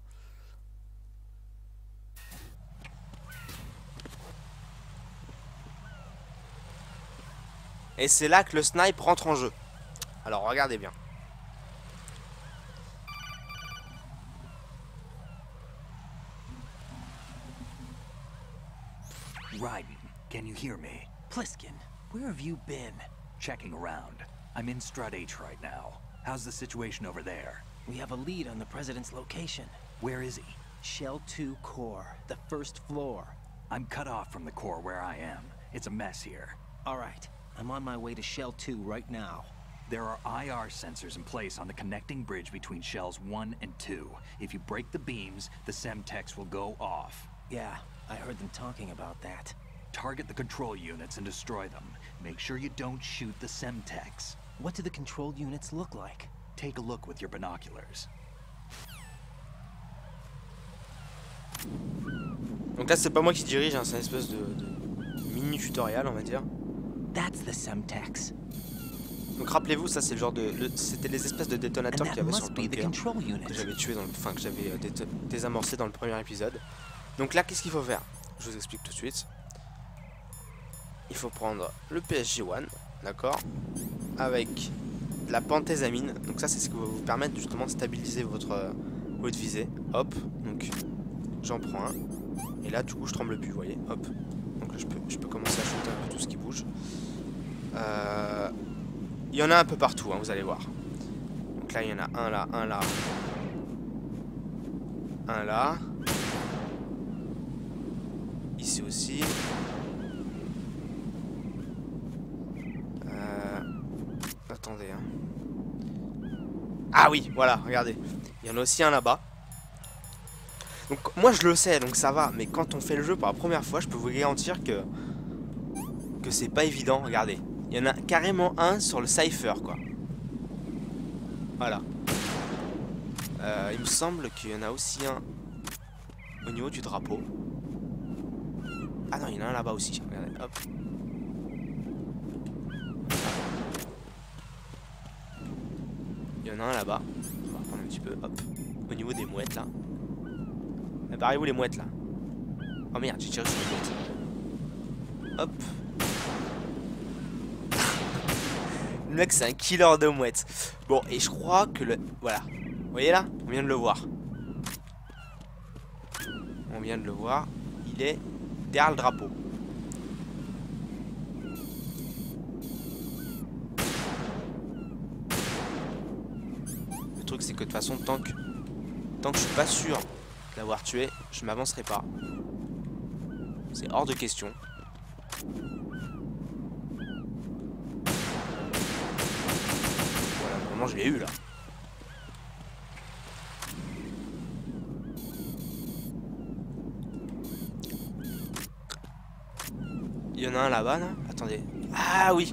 Et c'est là que le snipe rentre en jeu. Alors regardez bien. Raiden, can you hear me? Pliskin, where have you been? Checking around. I'm in Strat H right now. How's the situation over there? We have a lead on the president's location. Where is he? Shell two core, the first floor. I'm cut off from the core where I am. It's a mess here. All right, I'm on my way to Shell two right now. There are I R sensors in place on the connecting bridge between Shells one and two. If you break the beams, the Semtex will go off. Yeah. I heard them talking about that. Target the control units and destroy them. Make sure you don't shoot the Semtex. What do the control units look like? Take a look with your binoculars. Donc là, c'est pas moi qui dirige, hein, c'est une espèce de, de mini tutoriel, on va dire. That's the Semtex. Donc rappelez-vous, ça c'est le genre de, le, c'était les espèces de détonateurs qu'il y avait sur le bunker que j'avais tué dans le, enfin que j'avais dé désamorcé dans le premier épisode. Donc là, qu'est-ce qu'il faut faire? Je vous explique tout de suite. il faut prendre le P S G One, d'accord, avec la panthésamine. Donc ça c'est ce qui va vous permettre justement de stabiliser votre, euh, votre visée. Hop, donc j'en prends un. Et là du coup je tremble plus, vous voyez, hop. Donc là je peux, je peux commencer à shooter un peu tout ce qui bouge. Euh, il y en a un peu partout, hein, vous allez voir. Donc là il y en a un là, un là. Un là. Ici aussi. Euh, attendez. Hein. Ah oui, voilà, regardez. Il y en a aussi un là-bas. Donc moi je le sais, donc ça va. Mais quand on fait le jeu pour la première fois, je peux vous garantir que que c'est pas évident. Regardez, il y en a carrément un sur le cipher, quoi. Voilà. Euh, il me semble qu'il y en a aussi un au niveau du drapeau. Ah non, il y en a un là-bas aussi. Regardez, hop. Il y en a un là-bas. On va reprendre un petit peu, hop. Au niveau des mouettes, là. Mais barrez-vous les mouettes, là. Oh merde, j'ai tiré sur les mouettes. Hop. Le mec, c'est un killer de mouettes. Bon, et je crois que le... Voilà. Vous voyez là? On vient de le voir. On vient de le voir. Il est... derrière le drapeau. Le truc c'est que de toute façon tant que tant que je suis pas sûr de l'avoir tué, je m'avancerai pas. C'est hors de question. Voilà, vraiment je l'ai eu là. Il y en a un là-bas, non? Attendez. Ah oui!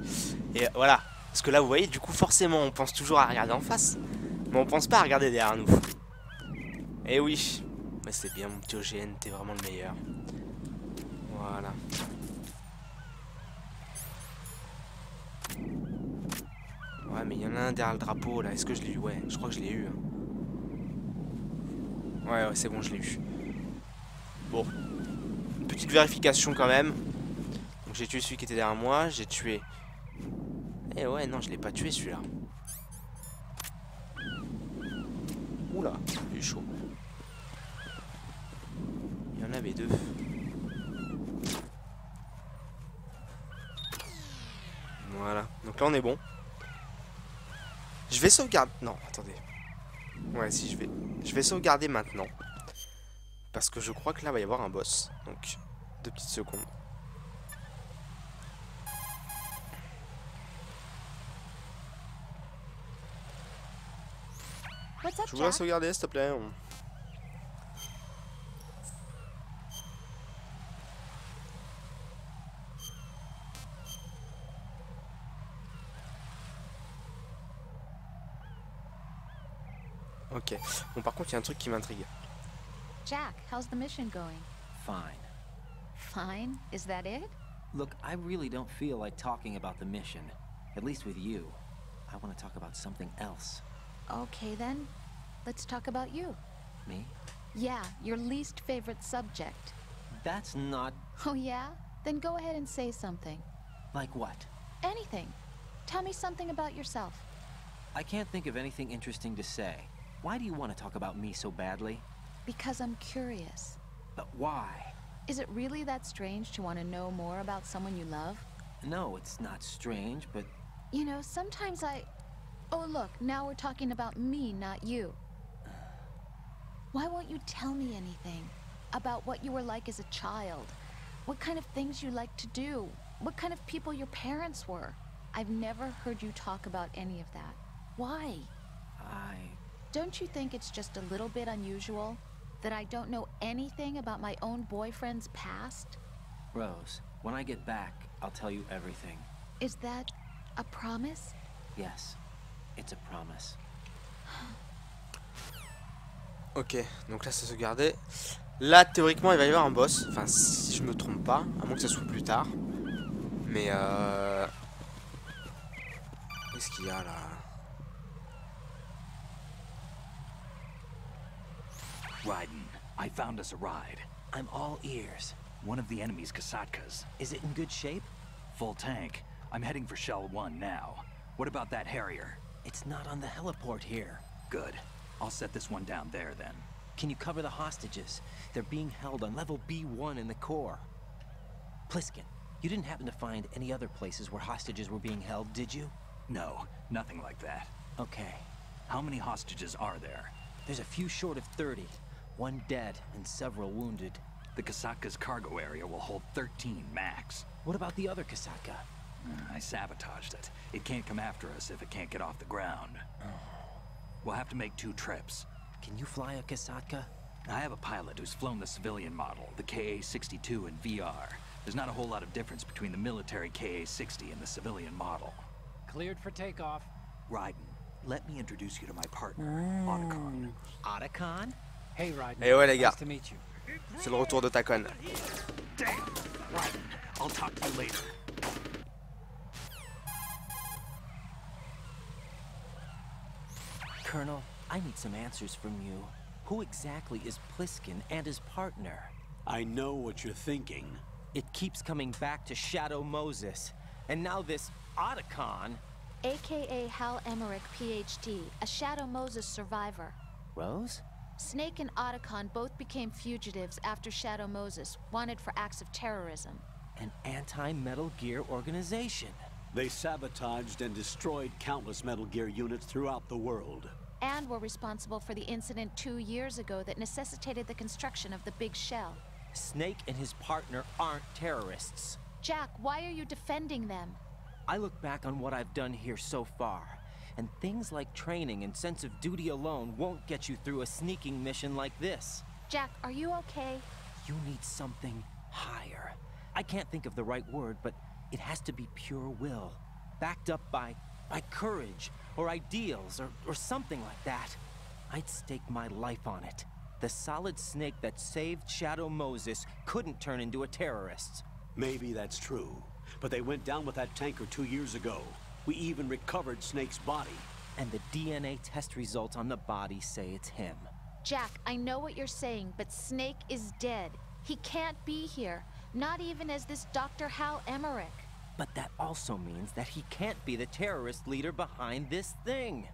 Et voilà. Parce que là, vous voyez, du coup, forcément, on pense toujours à regarder en face. Mais on pense pas à regarder derrière nous. Eh oui! Mais c'est bien, mon petit O G N, t'es vraiment le meilleur. Voilà. Ouais, mais il y en a un derrière le drapeau, là. Est-ce que je l'ai eu? Ouais, je crois que je l'ai eu. Ouais, ouais, c'est bon, je l'ai eu. Bon. Une petite vérification quand même. Donc j'ai tué celui qui était derrière moi, j'ai tué... Eh ouais, non, je l'ai pas tué celui-là. Oula, il est chaud. Il y en avait deux. Voilà, donc là on est bon. Je vais sauvegarder... Non, attendez. Ouais, si, je vais... Je vais sauvegarder maintenant. Parce que je crois que là, il va y avoir un boss. Donc, deux petites secondes. Je voudrais sauvegarder, s'il te plaît. Ok. Bon, par contre, il y a un truc qui m'intrigue. Jack, how's the mission going? Fine. Fine? Is that it? Look, I really don't feel like talking about the mission. At least with you. I want to talk about something else. Okay, then. Let's talk about you. Me? Yeah, your least favorite subject. That's not... Oh, yeah? Then go ahead and say something. Like what? Anything. Tell me something about yourself. I can't think of anything interesting to say. Why do you want to talk about me so badly? Because I'm curious. But why? Is it really that strange to want to know more about someone you love? No, it's not strange, but... You know, sometimes I... Oh, look, now we're talking about me, not you. Why won't you tell me anything about what you were like as a child? What kind of things you liked to do? What kind of people your parents were? I've never heard you talk about any of that. Why? I... Don't you think it's just a little bit unusual that I don't know anything about my own boyfriend's past? Rose, when I get back, I'll tell you everything. Is that a promise? Yes, it's a promise. Ok, donc là c'est sauvegardé. Là théoriquement il va y avoir un boss. Enfin si je me trompe pas. À moins que ça soit plus tard. Mais euh... qu'est-ce qu'il y a là? Raiden, I found us a ride. I'm all ears. One of the enemy's Kasatkas. Is it in good shape? Full tank. I'm heading for Shell one now. What about that Harrier? It's not on the heliport here. Good. I'll set this one down there then. Can you cover the hostages? They're being held on level B one in the core. Pliskin, you didn't happen to find any other places where hostages were being held, did you? No, nothing like that. Okay. How many hostages are there? There's a few short of thirty. One dead and several wounded. The Kasatka's cargo area will hold thirteen max. What about the other Kasatka? Uh, I sabotaged it. It can't come after us if it can't get off the ground. We'll have to make two trips. Can you fly a Kasatka? I have a pilot who's flown the civilian model, the K A sixty-two in V R. There's not a whole lot of difference between the military K A sixty and the civilian model. Cleared for takeoff. Raiden, let me introduce you to my partner, mm. Otacon. Otacon? Hey, Raiden. Hey, ouais, les gars. Nice to meet you. C'est le retour de Otacon. Damn, Raiden. I'll talk to you later. Colonel, I need some answers from you. Who exactly is Pliskin and his partner? I know what you're thinking. It keeps coming back to Shadow Moses. And now this Otacon. A K A Hal Emmerich, P H D, a Shadow Moses survivor. Rose? Snake and Otacon both became fugitives after Shadow Moses, wanted for acts of terrorism. An anti-Metal Gear organization. They sabotaged and destroyed countless Metal Gear units throughout the world. And were responsible for the incident two years ago that necessitated the construction of the big shell. Snake and his partner aren't terrorists. Jack, why are you defending them? I look back on what I've done here so far, and things like training and sense of duty alone won't get you through a sneaking mission like this. Jack, are you okay? You need something higher. I can't think of the right word, but it has to be pure will, backed up by, by courage, or ideals, or, or something like that. I'd stake my life on it. The Solid Snake that saved Shadow Moses couldn't turn into a terrorist. Maybe that's true, but they went down with that tanker two years ago. We even recovered Snake's body. And the D N A test results on the body say it's him. Jack, I know what you're saying, but Snake is dead. He can't be here, not even as this Doctor Hal Emmerich. But that also means that he can't be the terrorist leader behind this thing.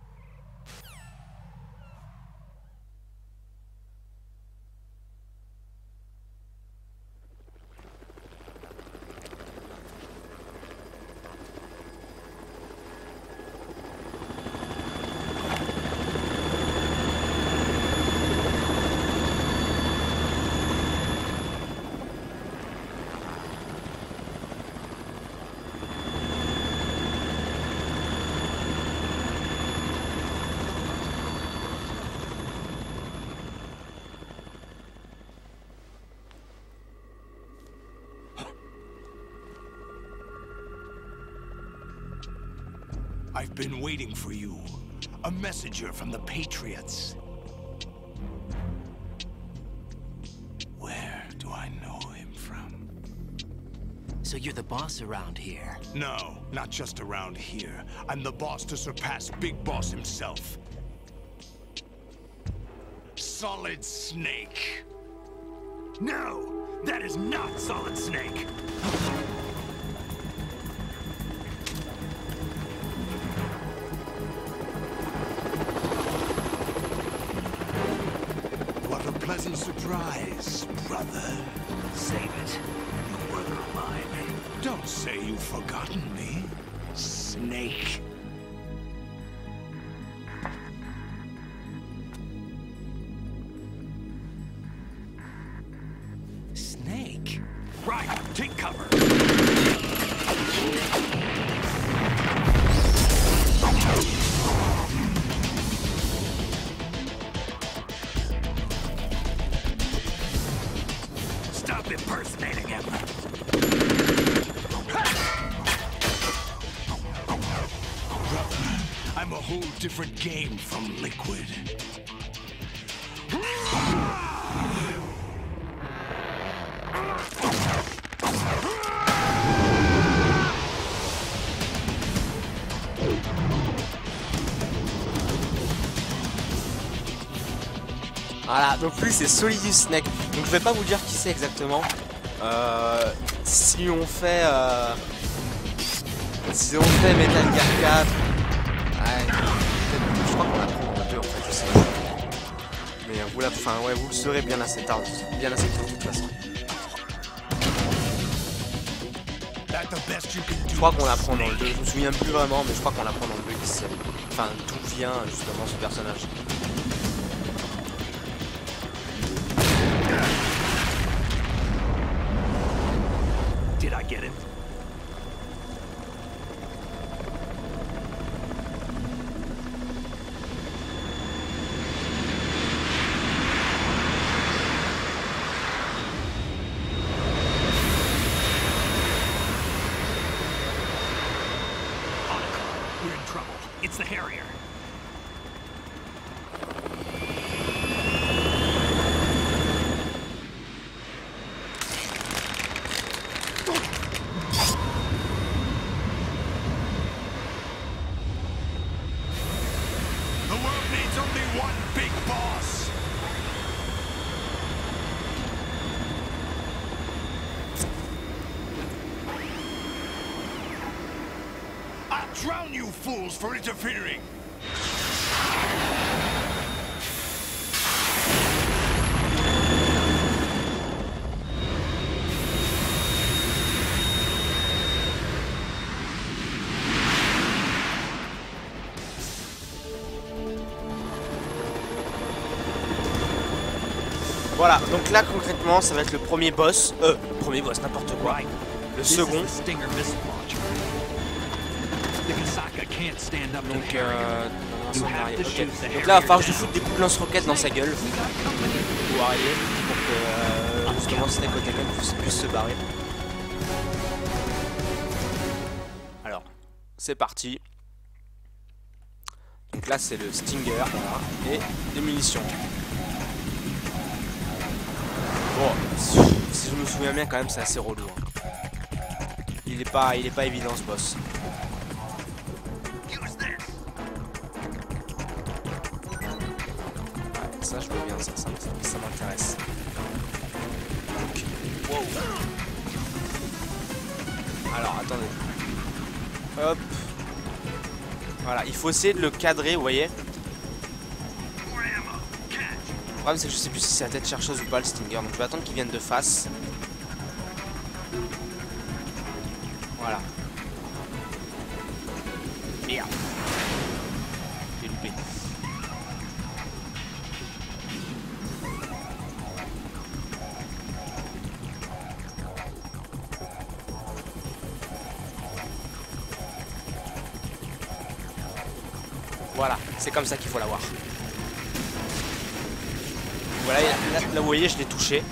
I've been waiting for you. A messenger from the Patriots. Where do I know him from? So you're the boss around here? No, not just around here. I'm the boss to surpass Big Boss himself. Solid Snake. No, that is not Solid Snake. Surprise, brother. Save it. You were mine. Don't say you've forgotten me, Snake. Snake? Right, take cover. Impersonating him. I'm a whole different game from Liquid. Voilà, donc lui c'est Solid Snake. Donc je vais pas vous dire qui c'est exactement. Euh, si on fait euh, Si on fait Metal Gear quatre, ouais, je crois qu'on a trop de deux en fait, je sais pas. Mais vous la, enfin ouais, vous le serez bien assez tard, bien assez tôt de toute façon. Je crois qu'on l'apprend dans le deux, je me souviens plus vraiment, mais je crois qu'on l'apprend dans le deux, enfin d'où vient justement ce personnage. Did I get it? Fools for interfering. Voilà, donc là concrètement, ça va être le premier boss, euh, premier boss, n'importe quoi. Le second. Donc, euh, okay. Donc là, à part je foute des coups de lance-roquettes dans sa gueule pour arriver, pour que euh, justement Snake Otacon puisse, puisse se barrer. Alors, c'est parti. Donc là, c'est le Stinger et des munitions. Bon, si je me souviens bien, quand même, c'est assez relou. Il est pas, il est pas évident ce boss. Ça, je veux bien, ça, ça, ça, ça m'intéresse. Okay. Wow. Alors, attendez. Hop. Voilà, il faut essayer de le cadrer, vous voyez. Le problème, c'est que je sais plus si c'est la tête chercheuse ou pas, le Stinger. Donc, je vais attendre qu'il vienne de face. Voilà. Merde. J'ai loupé. Voilà, c'est comme ça qu'il faut l'avoir. Voilà, là, là vous voyez, je l'ai touché.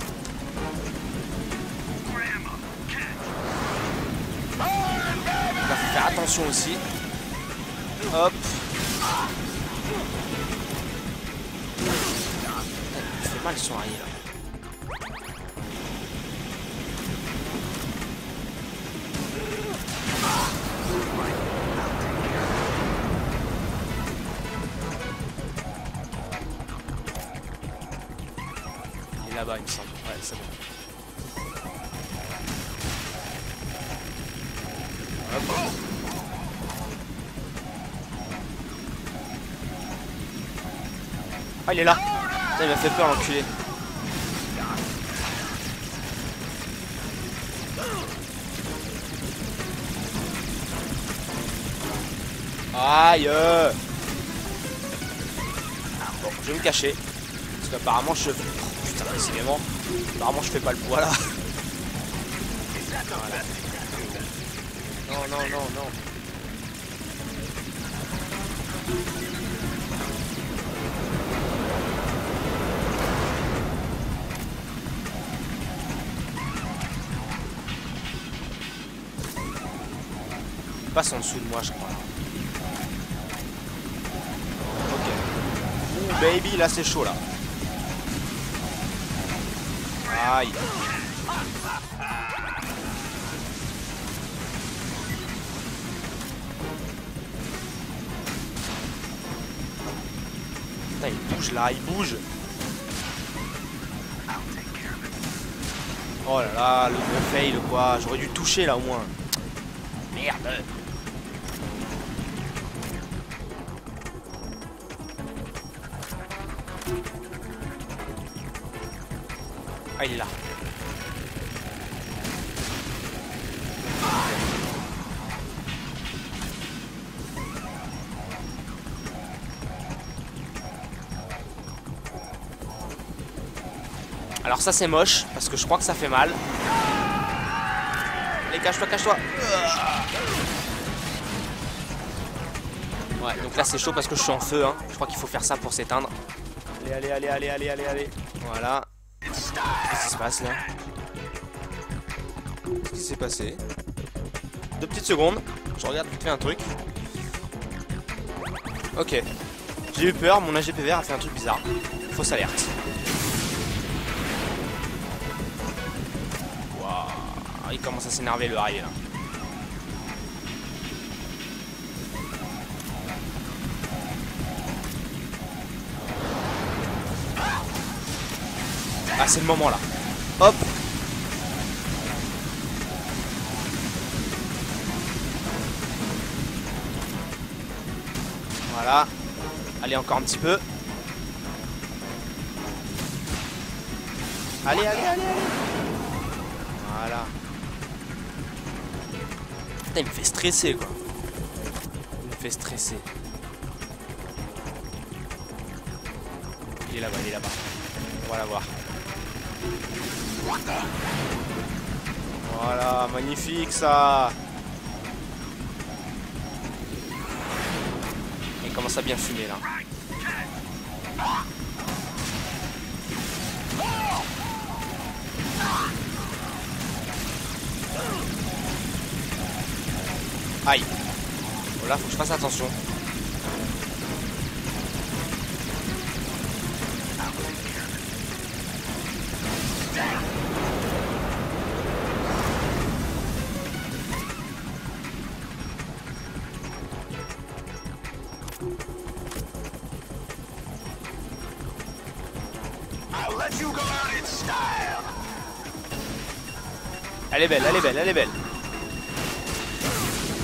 Là, faut faire attention aussi. Hop. Il fait mal son arrière. Là-bas, il me semble. Ouais, c'est bon. Hop. Ah, il est là. Putain, il m'a fait peur, l'enculé. Aïe. Bon, je vais me cacher. Parce qu'apparemment, je... Putain, décidément, apparemment je fais pas le poids là. Voilà. Non, non, non, non. Il passe en dessous de moi, je crois. Ok. Ouh, baby, là c'est chaud là. Aïe. Putain, il bouge là, il bouge. Oh là là, le gros fail quoi, j'aurais dû toucher là au moins. Merde. Allah. Alors ça c'est moche parce que je crois que ça fait mal. Allez, cache-toi, cache-toi. Ouais, donc là c'est chaud parce que je suis en feu hein. Je crois qu'il faut faire ça pour s'éteindre. Allez, allez, allez, allez, allez, allez, allez. Voilà. Qu'est-ce qui se passe là? Qu'est-ce qui s'est passé? Deux petites secondes. Je regarde vite fait un truc. Ok. J'ai eu peur, mon A G P vert a fait un truc bizarre. Fausse alerte. Waouh, il commence à s'énerver le Harry là. Ah, c'est le moment là. Hop. Voilà. Allez, encore un petit peu. Allez, allez, allez, allez. Voilà. Putain, il me fait stresser quoi. Il me fait stresser. Il est là-bas, il est là-bas. On va la voir. Voilà, magnifique ça. Il commence à bien fumer là. Aïe. Bon là faut que je fasse attention. Elle est belle, elle est belle, elle est belle.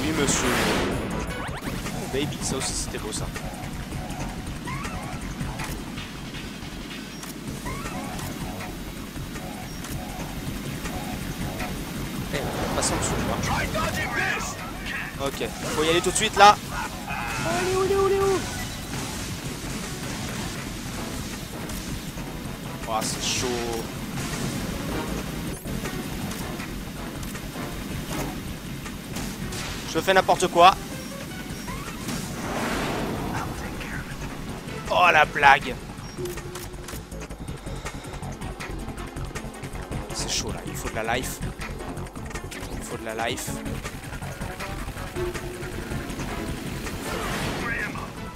Oui monsieur. Oh, baby, ça aussi c'était beau ça. Eh, hey, on va passer en dessous là. Ok, faut y aller tout de suite là. Allez, où, où, où. Oh, c'est chaud. Je fais n'importe quoi. Oh la blague. C'est chaud là, il faut de la life. Il faut de la life.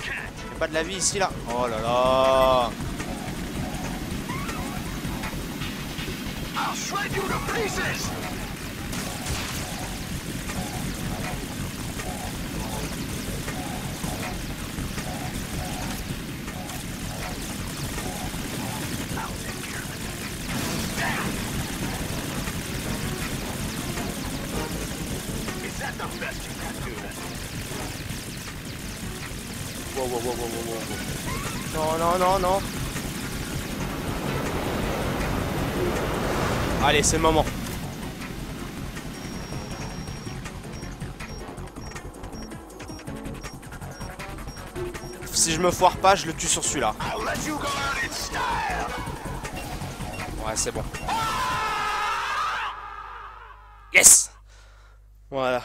J'ai pas de la vie ici là. Oh là là. I'll shred you to pieces. Wow, wow, wow, wow, wow. Non, non, non, non. Allez, c'est le moment. Si je me foire pas, je le tue sur celui-là. Ouais, c'est bon. Yes. Voilà.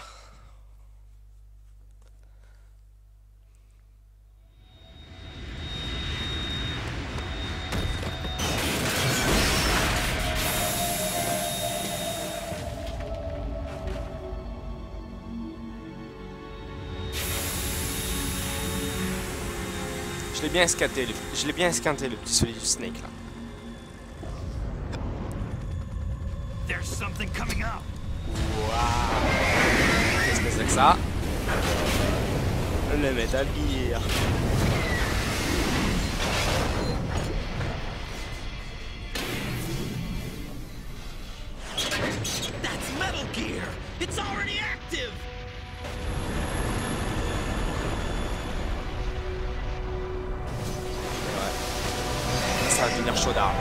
Je l'ai bien esquinté, le... je l'ai bien esquinté le petit Solid Snake là. Wow. Qu'est-ce que c'est que ça? Le Metal Gear. That's Metal Gear. It's already active. Ça va devenir chaud d'armes.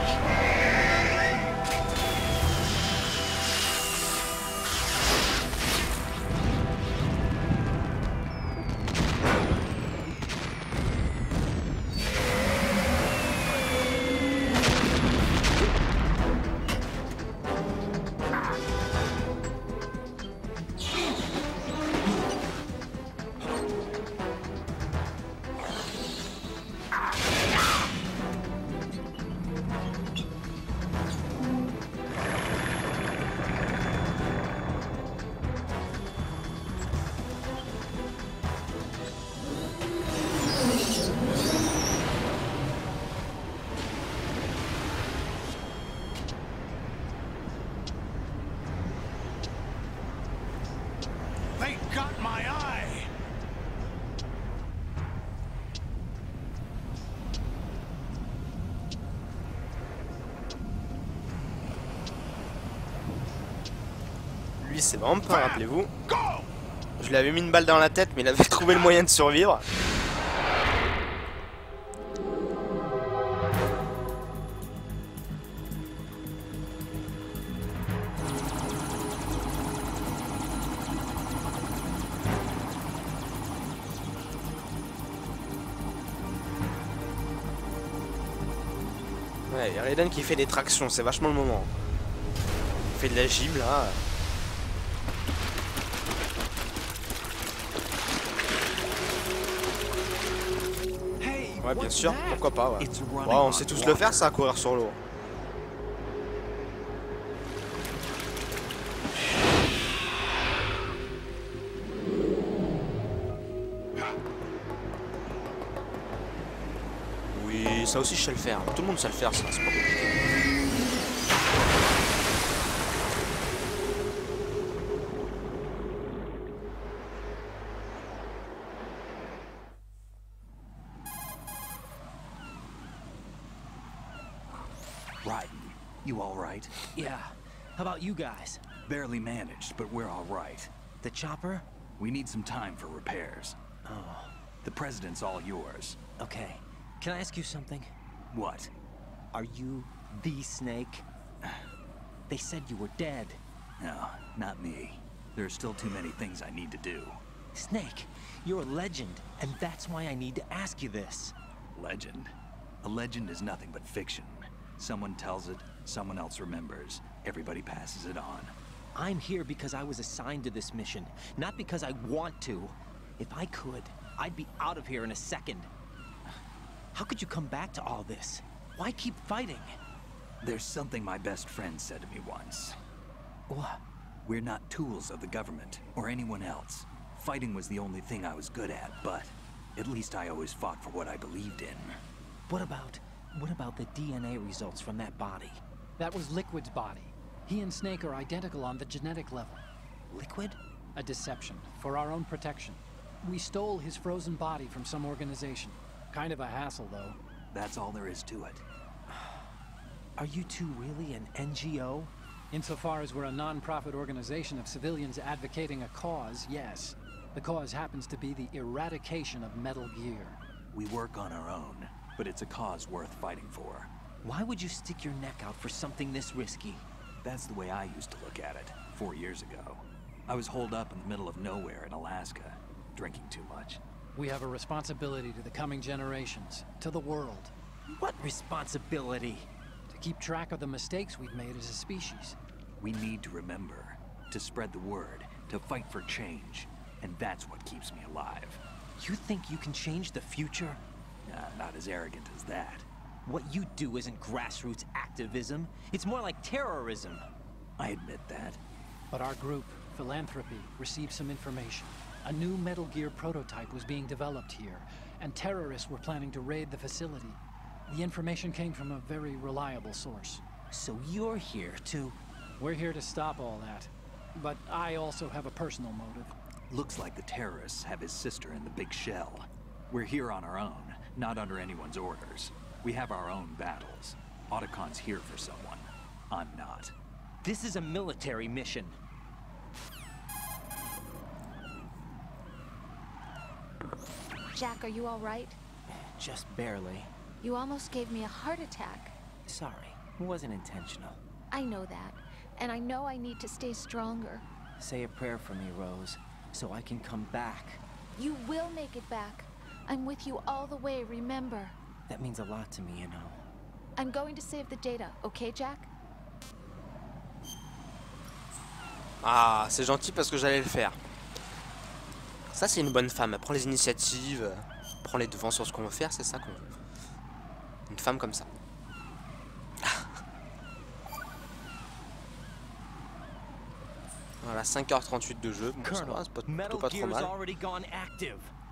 lui c'est vraiment pas, rappelez-vous. Je lui avais mis une balle dans la tête mais il avait trouvé le moyen de survivre. Ouais, il y a Raiden qui fait des tractions, c'est vachement le moment. Il fait de la gym là. Ouais, bien sûr, pourquoi pas, ouais. Wow, on sait tous le faire ça, courir sur l'eau. Oui, ça aussi je sais le faire, tout le monde sait le faire ça, c'est pas compliqué. You all right? Yeah. How about you guys? Barely managed, but we're all right. The chopper? We need some time for repairs. Oh. The president's all yours. Okay. Can I ask you something? What? Are you the Snake? They said you were dead. No, not me. There are still too many things I need to do. Snake, you're a legend, and that's why I need to ask you this. Legend? A legend is nothing but fiction. Someone tells it, someone else remembers. Everybody passes it on. I'm here because I was assigned to this mission, not because I want to. If I could, I'd be out of here in a second. How could you come back to all this? Why keep fighting? There's something my best friend said to me once. What? We're not tools of the government or anyone else. Fighting was the only thing I was good at, but at least I always fought for what I believed in. What about... What about the D N A results from that body? That was Liquid's body. He and Snake are identical on the genetic level. Liquid? A deception, for our own protection. We stole his frozen body from some organization. Kind of a hassle, though. That's all there is to it. Are you two really an N G O? Insofar as we're a non-profit organization of civilians advocating a cause, yes. The cause happens to be the eradication of Metal Gear. We work on our own. But it's a cause worth fighting for. Why would you stick your neck out for something this risky? That's the way I used to look at it, four years ago. I was holed up in the middle of nowhere in Alaska, drinking too much. We have a responsibility to the coming generations, to the world. What responsibility? To keep track of the mistakes we've made as a species. We need to remember, to spread the word, to fight for change. And that's what keeps me alive. You think you can change the future? Uh, not as arrogant as that. What you do isn't grassroots activism. It's more like terrorism. I admit that. But our group, Philanthropy, received some information. A new Metal Gear prototype was being developed here, and terrorists were planning to raid the facility. The information came from a very reliable source. So you're here to... We're here to stop all that. But I also have a personal motive. Looks like the terrorists have his sister in the big shell. We're here on our own. Not under anyone's orders. We have our own battles. Otacon's here for someone. I'm not. This is a military mission. Jack, are you all right? Just barely. You almost gave me a heart attack. Sorry, it wasn't intentional. I know that, and I know I need to stay stronger. Say a prayer for me, Rose, so I can come back. You will make it back. I'm with you all the way, remember? That means a lot to me, you know. I'm going to save the data, okay, Jack? Ah, c'est gentil parce que j'allais le faire. Ça, c'est une bonne femme. Elle prend les initiatives, prend les devants sur ce qu'on veut faire, c'est ça qu'on veut. Une femme comme ça. Voilà, cinq heures trente-huit de jeu. Bon, ça va, c'est plutôt pas trop mal.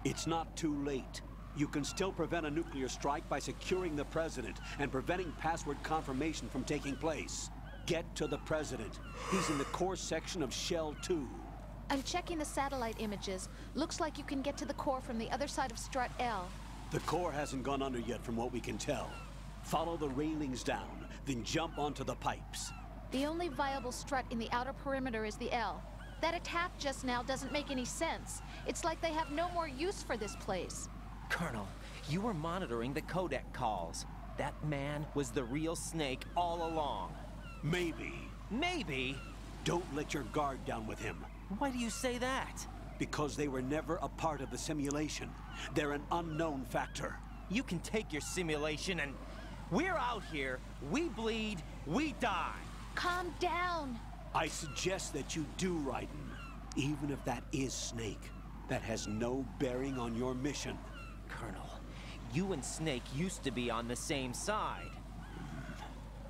It's not too late. You can still prevent a nuclear strike by securing the president and preventing password confirmation from taking place. Get to the president. He's in the core section of Shell two. I'm checking the satellite images. Looks like you can get to the core from the other side of Strut L. The core hasn't gone under yet from what we can tell. Follow the railings down, then jump onto the pipes. The only viable strut in the outer perimeter is the L. That attack just now doesn't make any sense. It's like they have no more use for this place. Colonel, you were monitoring the codec calls. That man was the real Snake all along. Maybe. Maybe? Don't let your guard down with him. Why do you say that? Because they were never a part of the simulation. They're an unknown factor. You can take your simulation and... We're out here, we bleed, we die. Calm down. I suggest that you do, Raiden. Even if that is Snake, that has no bearing on your mission. Colonel, you and Snake used to be on the same side.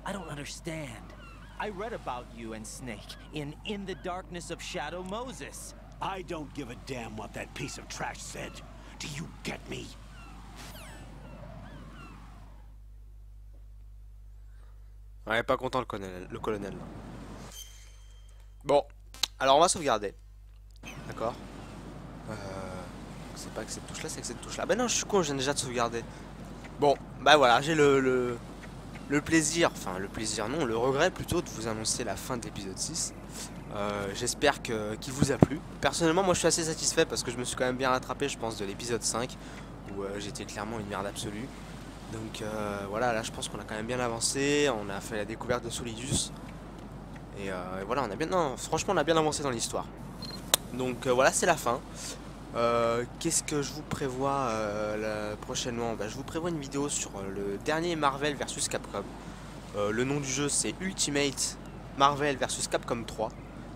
I don't understand. I read about you and Snake in In the Darkness of Shadow Moses. I don't give a damn what that piece of trash said. Do you get me? Ouais, pas content le colonel, le colonel. Bon, alors on va sauvegarder. D'accord. Euh, c'est pas avec cette touche là, c'est avec cette touche là. Bah non, je suis con, j'ai déjà de sauvegarder. Bon, bah voilà, j'ai le, le, le plaisir, enfin le plaisir non, le regret plutôt de vous annoncer la fin de l'épisode six. Euh, J'espère que qu'il vous a plu. Personnellement, moi je suis assez satisfait parce que je me suis quand même bien rattrapé, je pense, de l'épisode cinq où euh, j'étais clairement une merde absolue. Donc euh, voilà, là je pense qu'on a quand même bien avancé, on a fait la découverte de Solidus. Et, euh, et voilà, on a bien, non, franchement on a bien avancé dans l'histoire. Donc euh, voilà, c'est la fin. Euh, Qu'est-ce que je vous prévois euh, là, prochainement? Bah, je vous prévois une vidéo sur le dernier Marvel versus Capcom. Euh, le nom du jeu c'est Ultimate Marvel versus Capcom trois.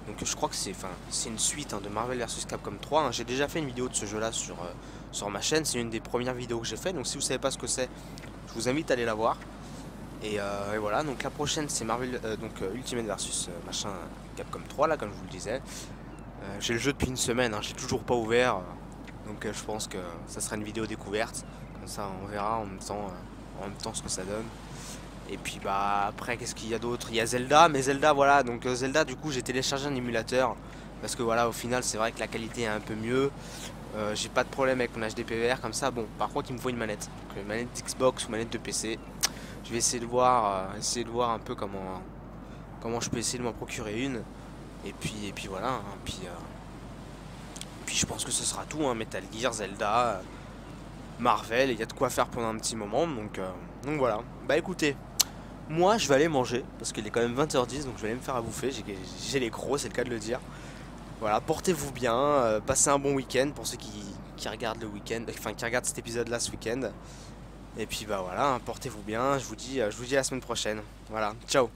Donc je crois que c'est une suite hein, de Marvel versus Capcom trois. Hein. J'ai déjà fait une vidéo de ce jeu là sur... Euh, sur ma chaîne, c'est une des premières vidéos que j'ai fait, donc si vous savez pas ce que c'est, je vous invite à aller la voir. Et, euh, et voilà, donc la prochaine c'est Marvel, euh, donc euh, Ultimate versus euh, machin Capcom trois là, comme je vous le disais. Euh, j'ai le jeu depuis une semaine, hein, j'ai toujours pas ouvert, euh, donc euh, je pense que ça sera une vidéo découverte. Comme ça, on verra en même temps, euh, en même temps ce que ça donne. Et puis bah après, qu'est-ce qu'il y a d'autre? Il y a Zelda, mais Zelda voilà, donc euh, Zelda du coup j'ai téléchargé un émulateur parce que voilà, au final c'est vrai que la qualité est un peu mieux. Euh, j'ai pas de problème avec mon H D P V R comme ça. Bon, par contre il me faut une manette, donc une manette d'Xbox ou manette de P C. Je vais essayer de voir, euh, essayer de voir un peu comment, comment je peux essayer de m'en procurer une. Et puis, et puis voilà. Hein, puis, euh, puis je pense que ce sera tout. Hein, Metal Gear, Zelda, euh, Marvel. Il y a de quoi faire pendant un petit moment. Donc, euh, donc voilà. Bah écoutez, moi je vais aller manger parce qu'il est quand même vingt heures dix, donc je vais aller me faire à bouffer. J'ai les crocs, c'est le cas de le dire. Voilà, portez-vous bien, euh, passez un bon week-end pour ceux qui, qui regardent le week-end, enfin qui regardent cet épisode-là ce week-end. Et puis bah voilà, portez-vous bien. Je vous dis, je vous dis à la semaine prochaine. Voilà, ciao.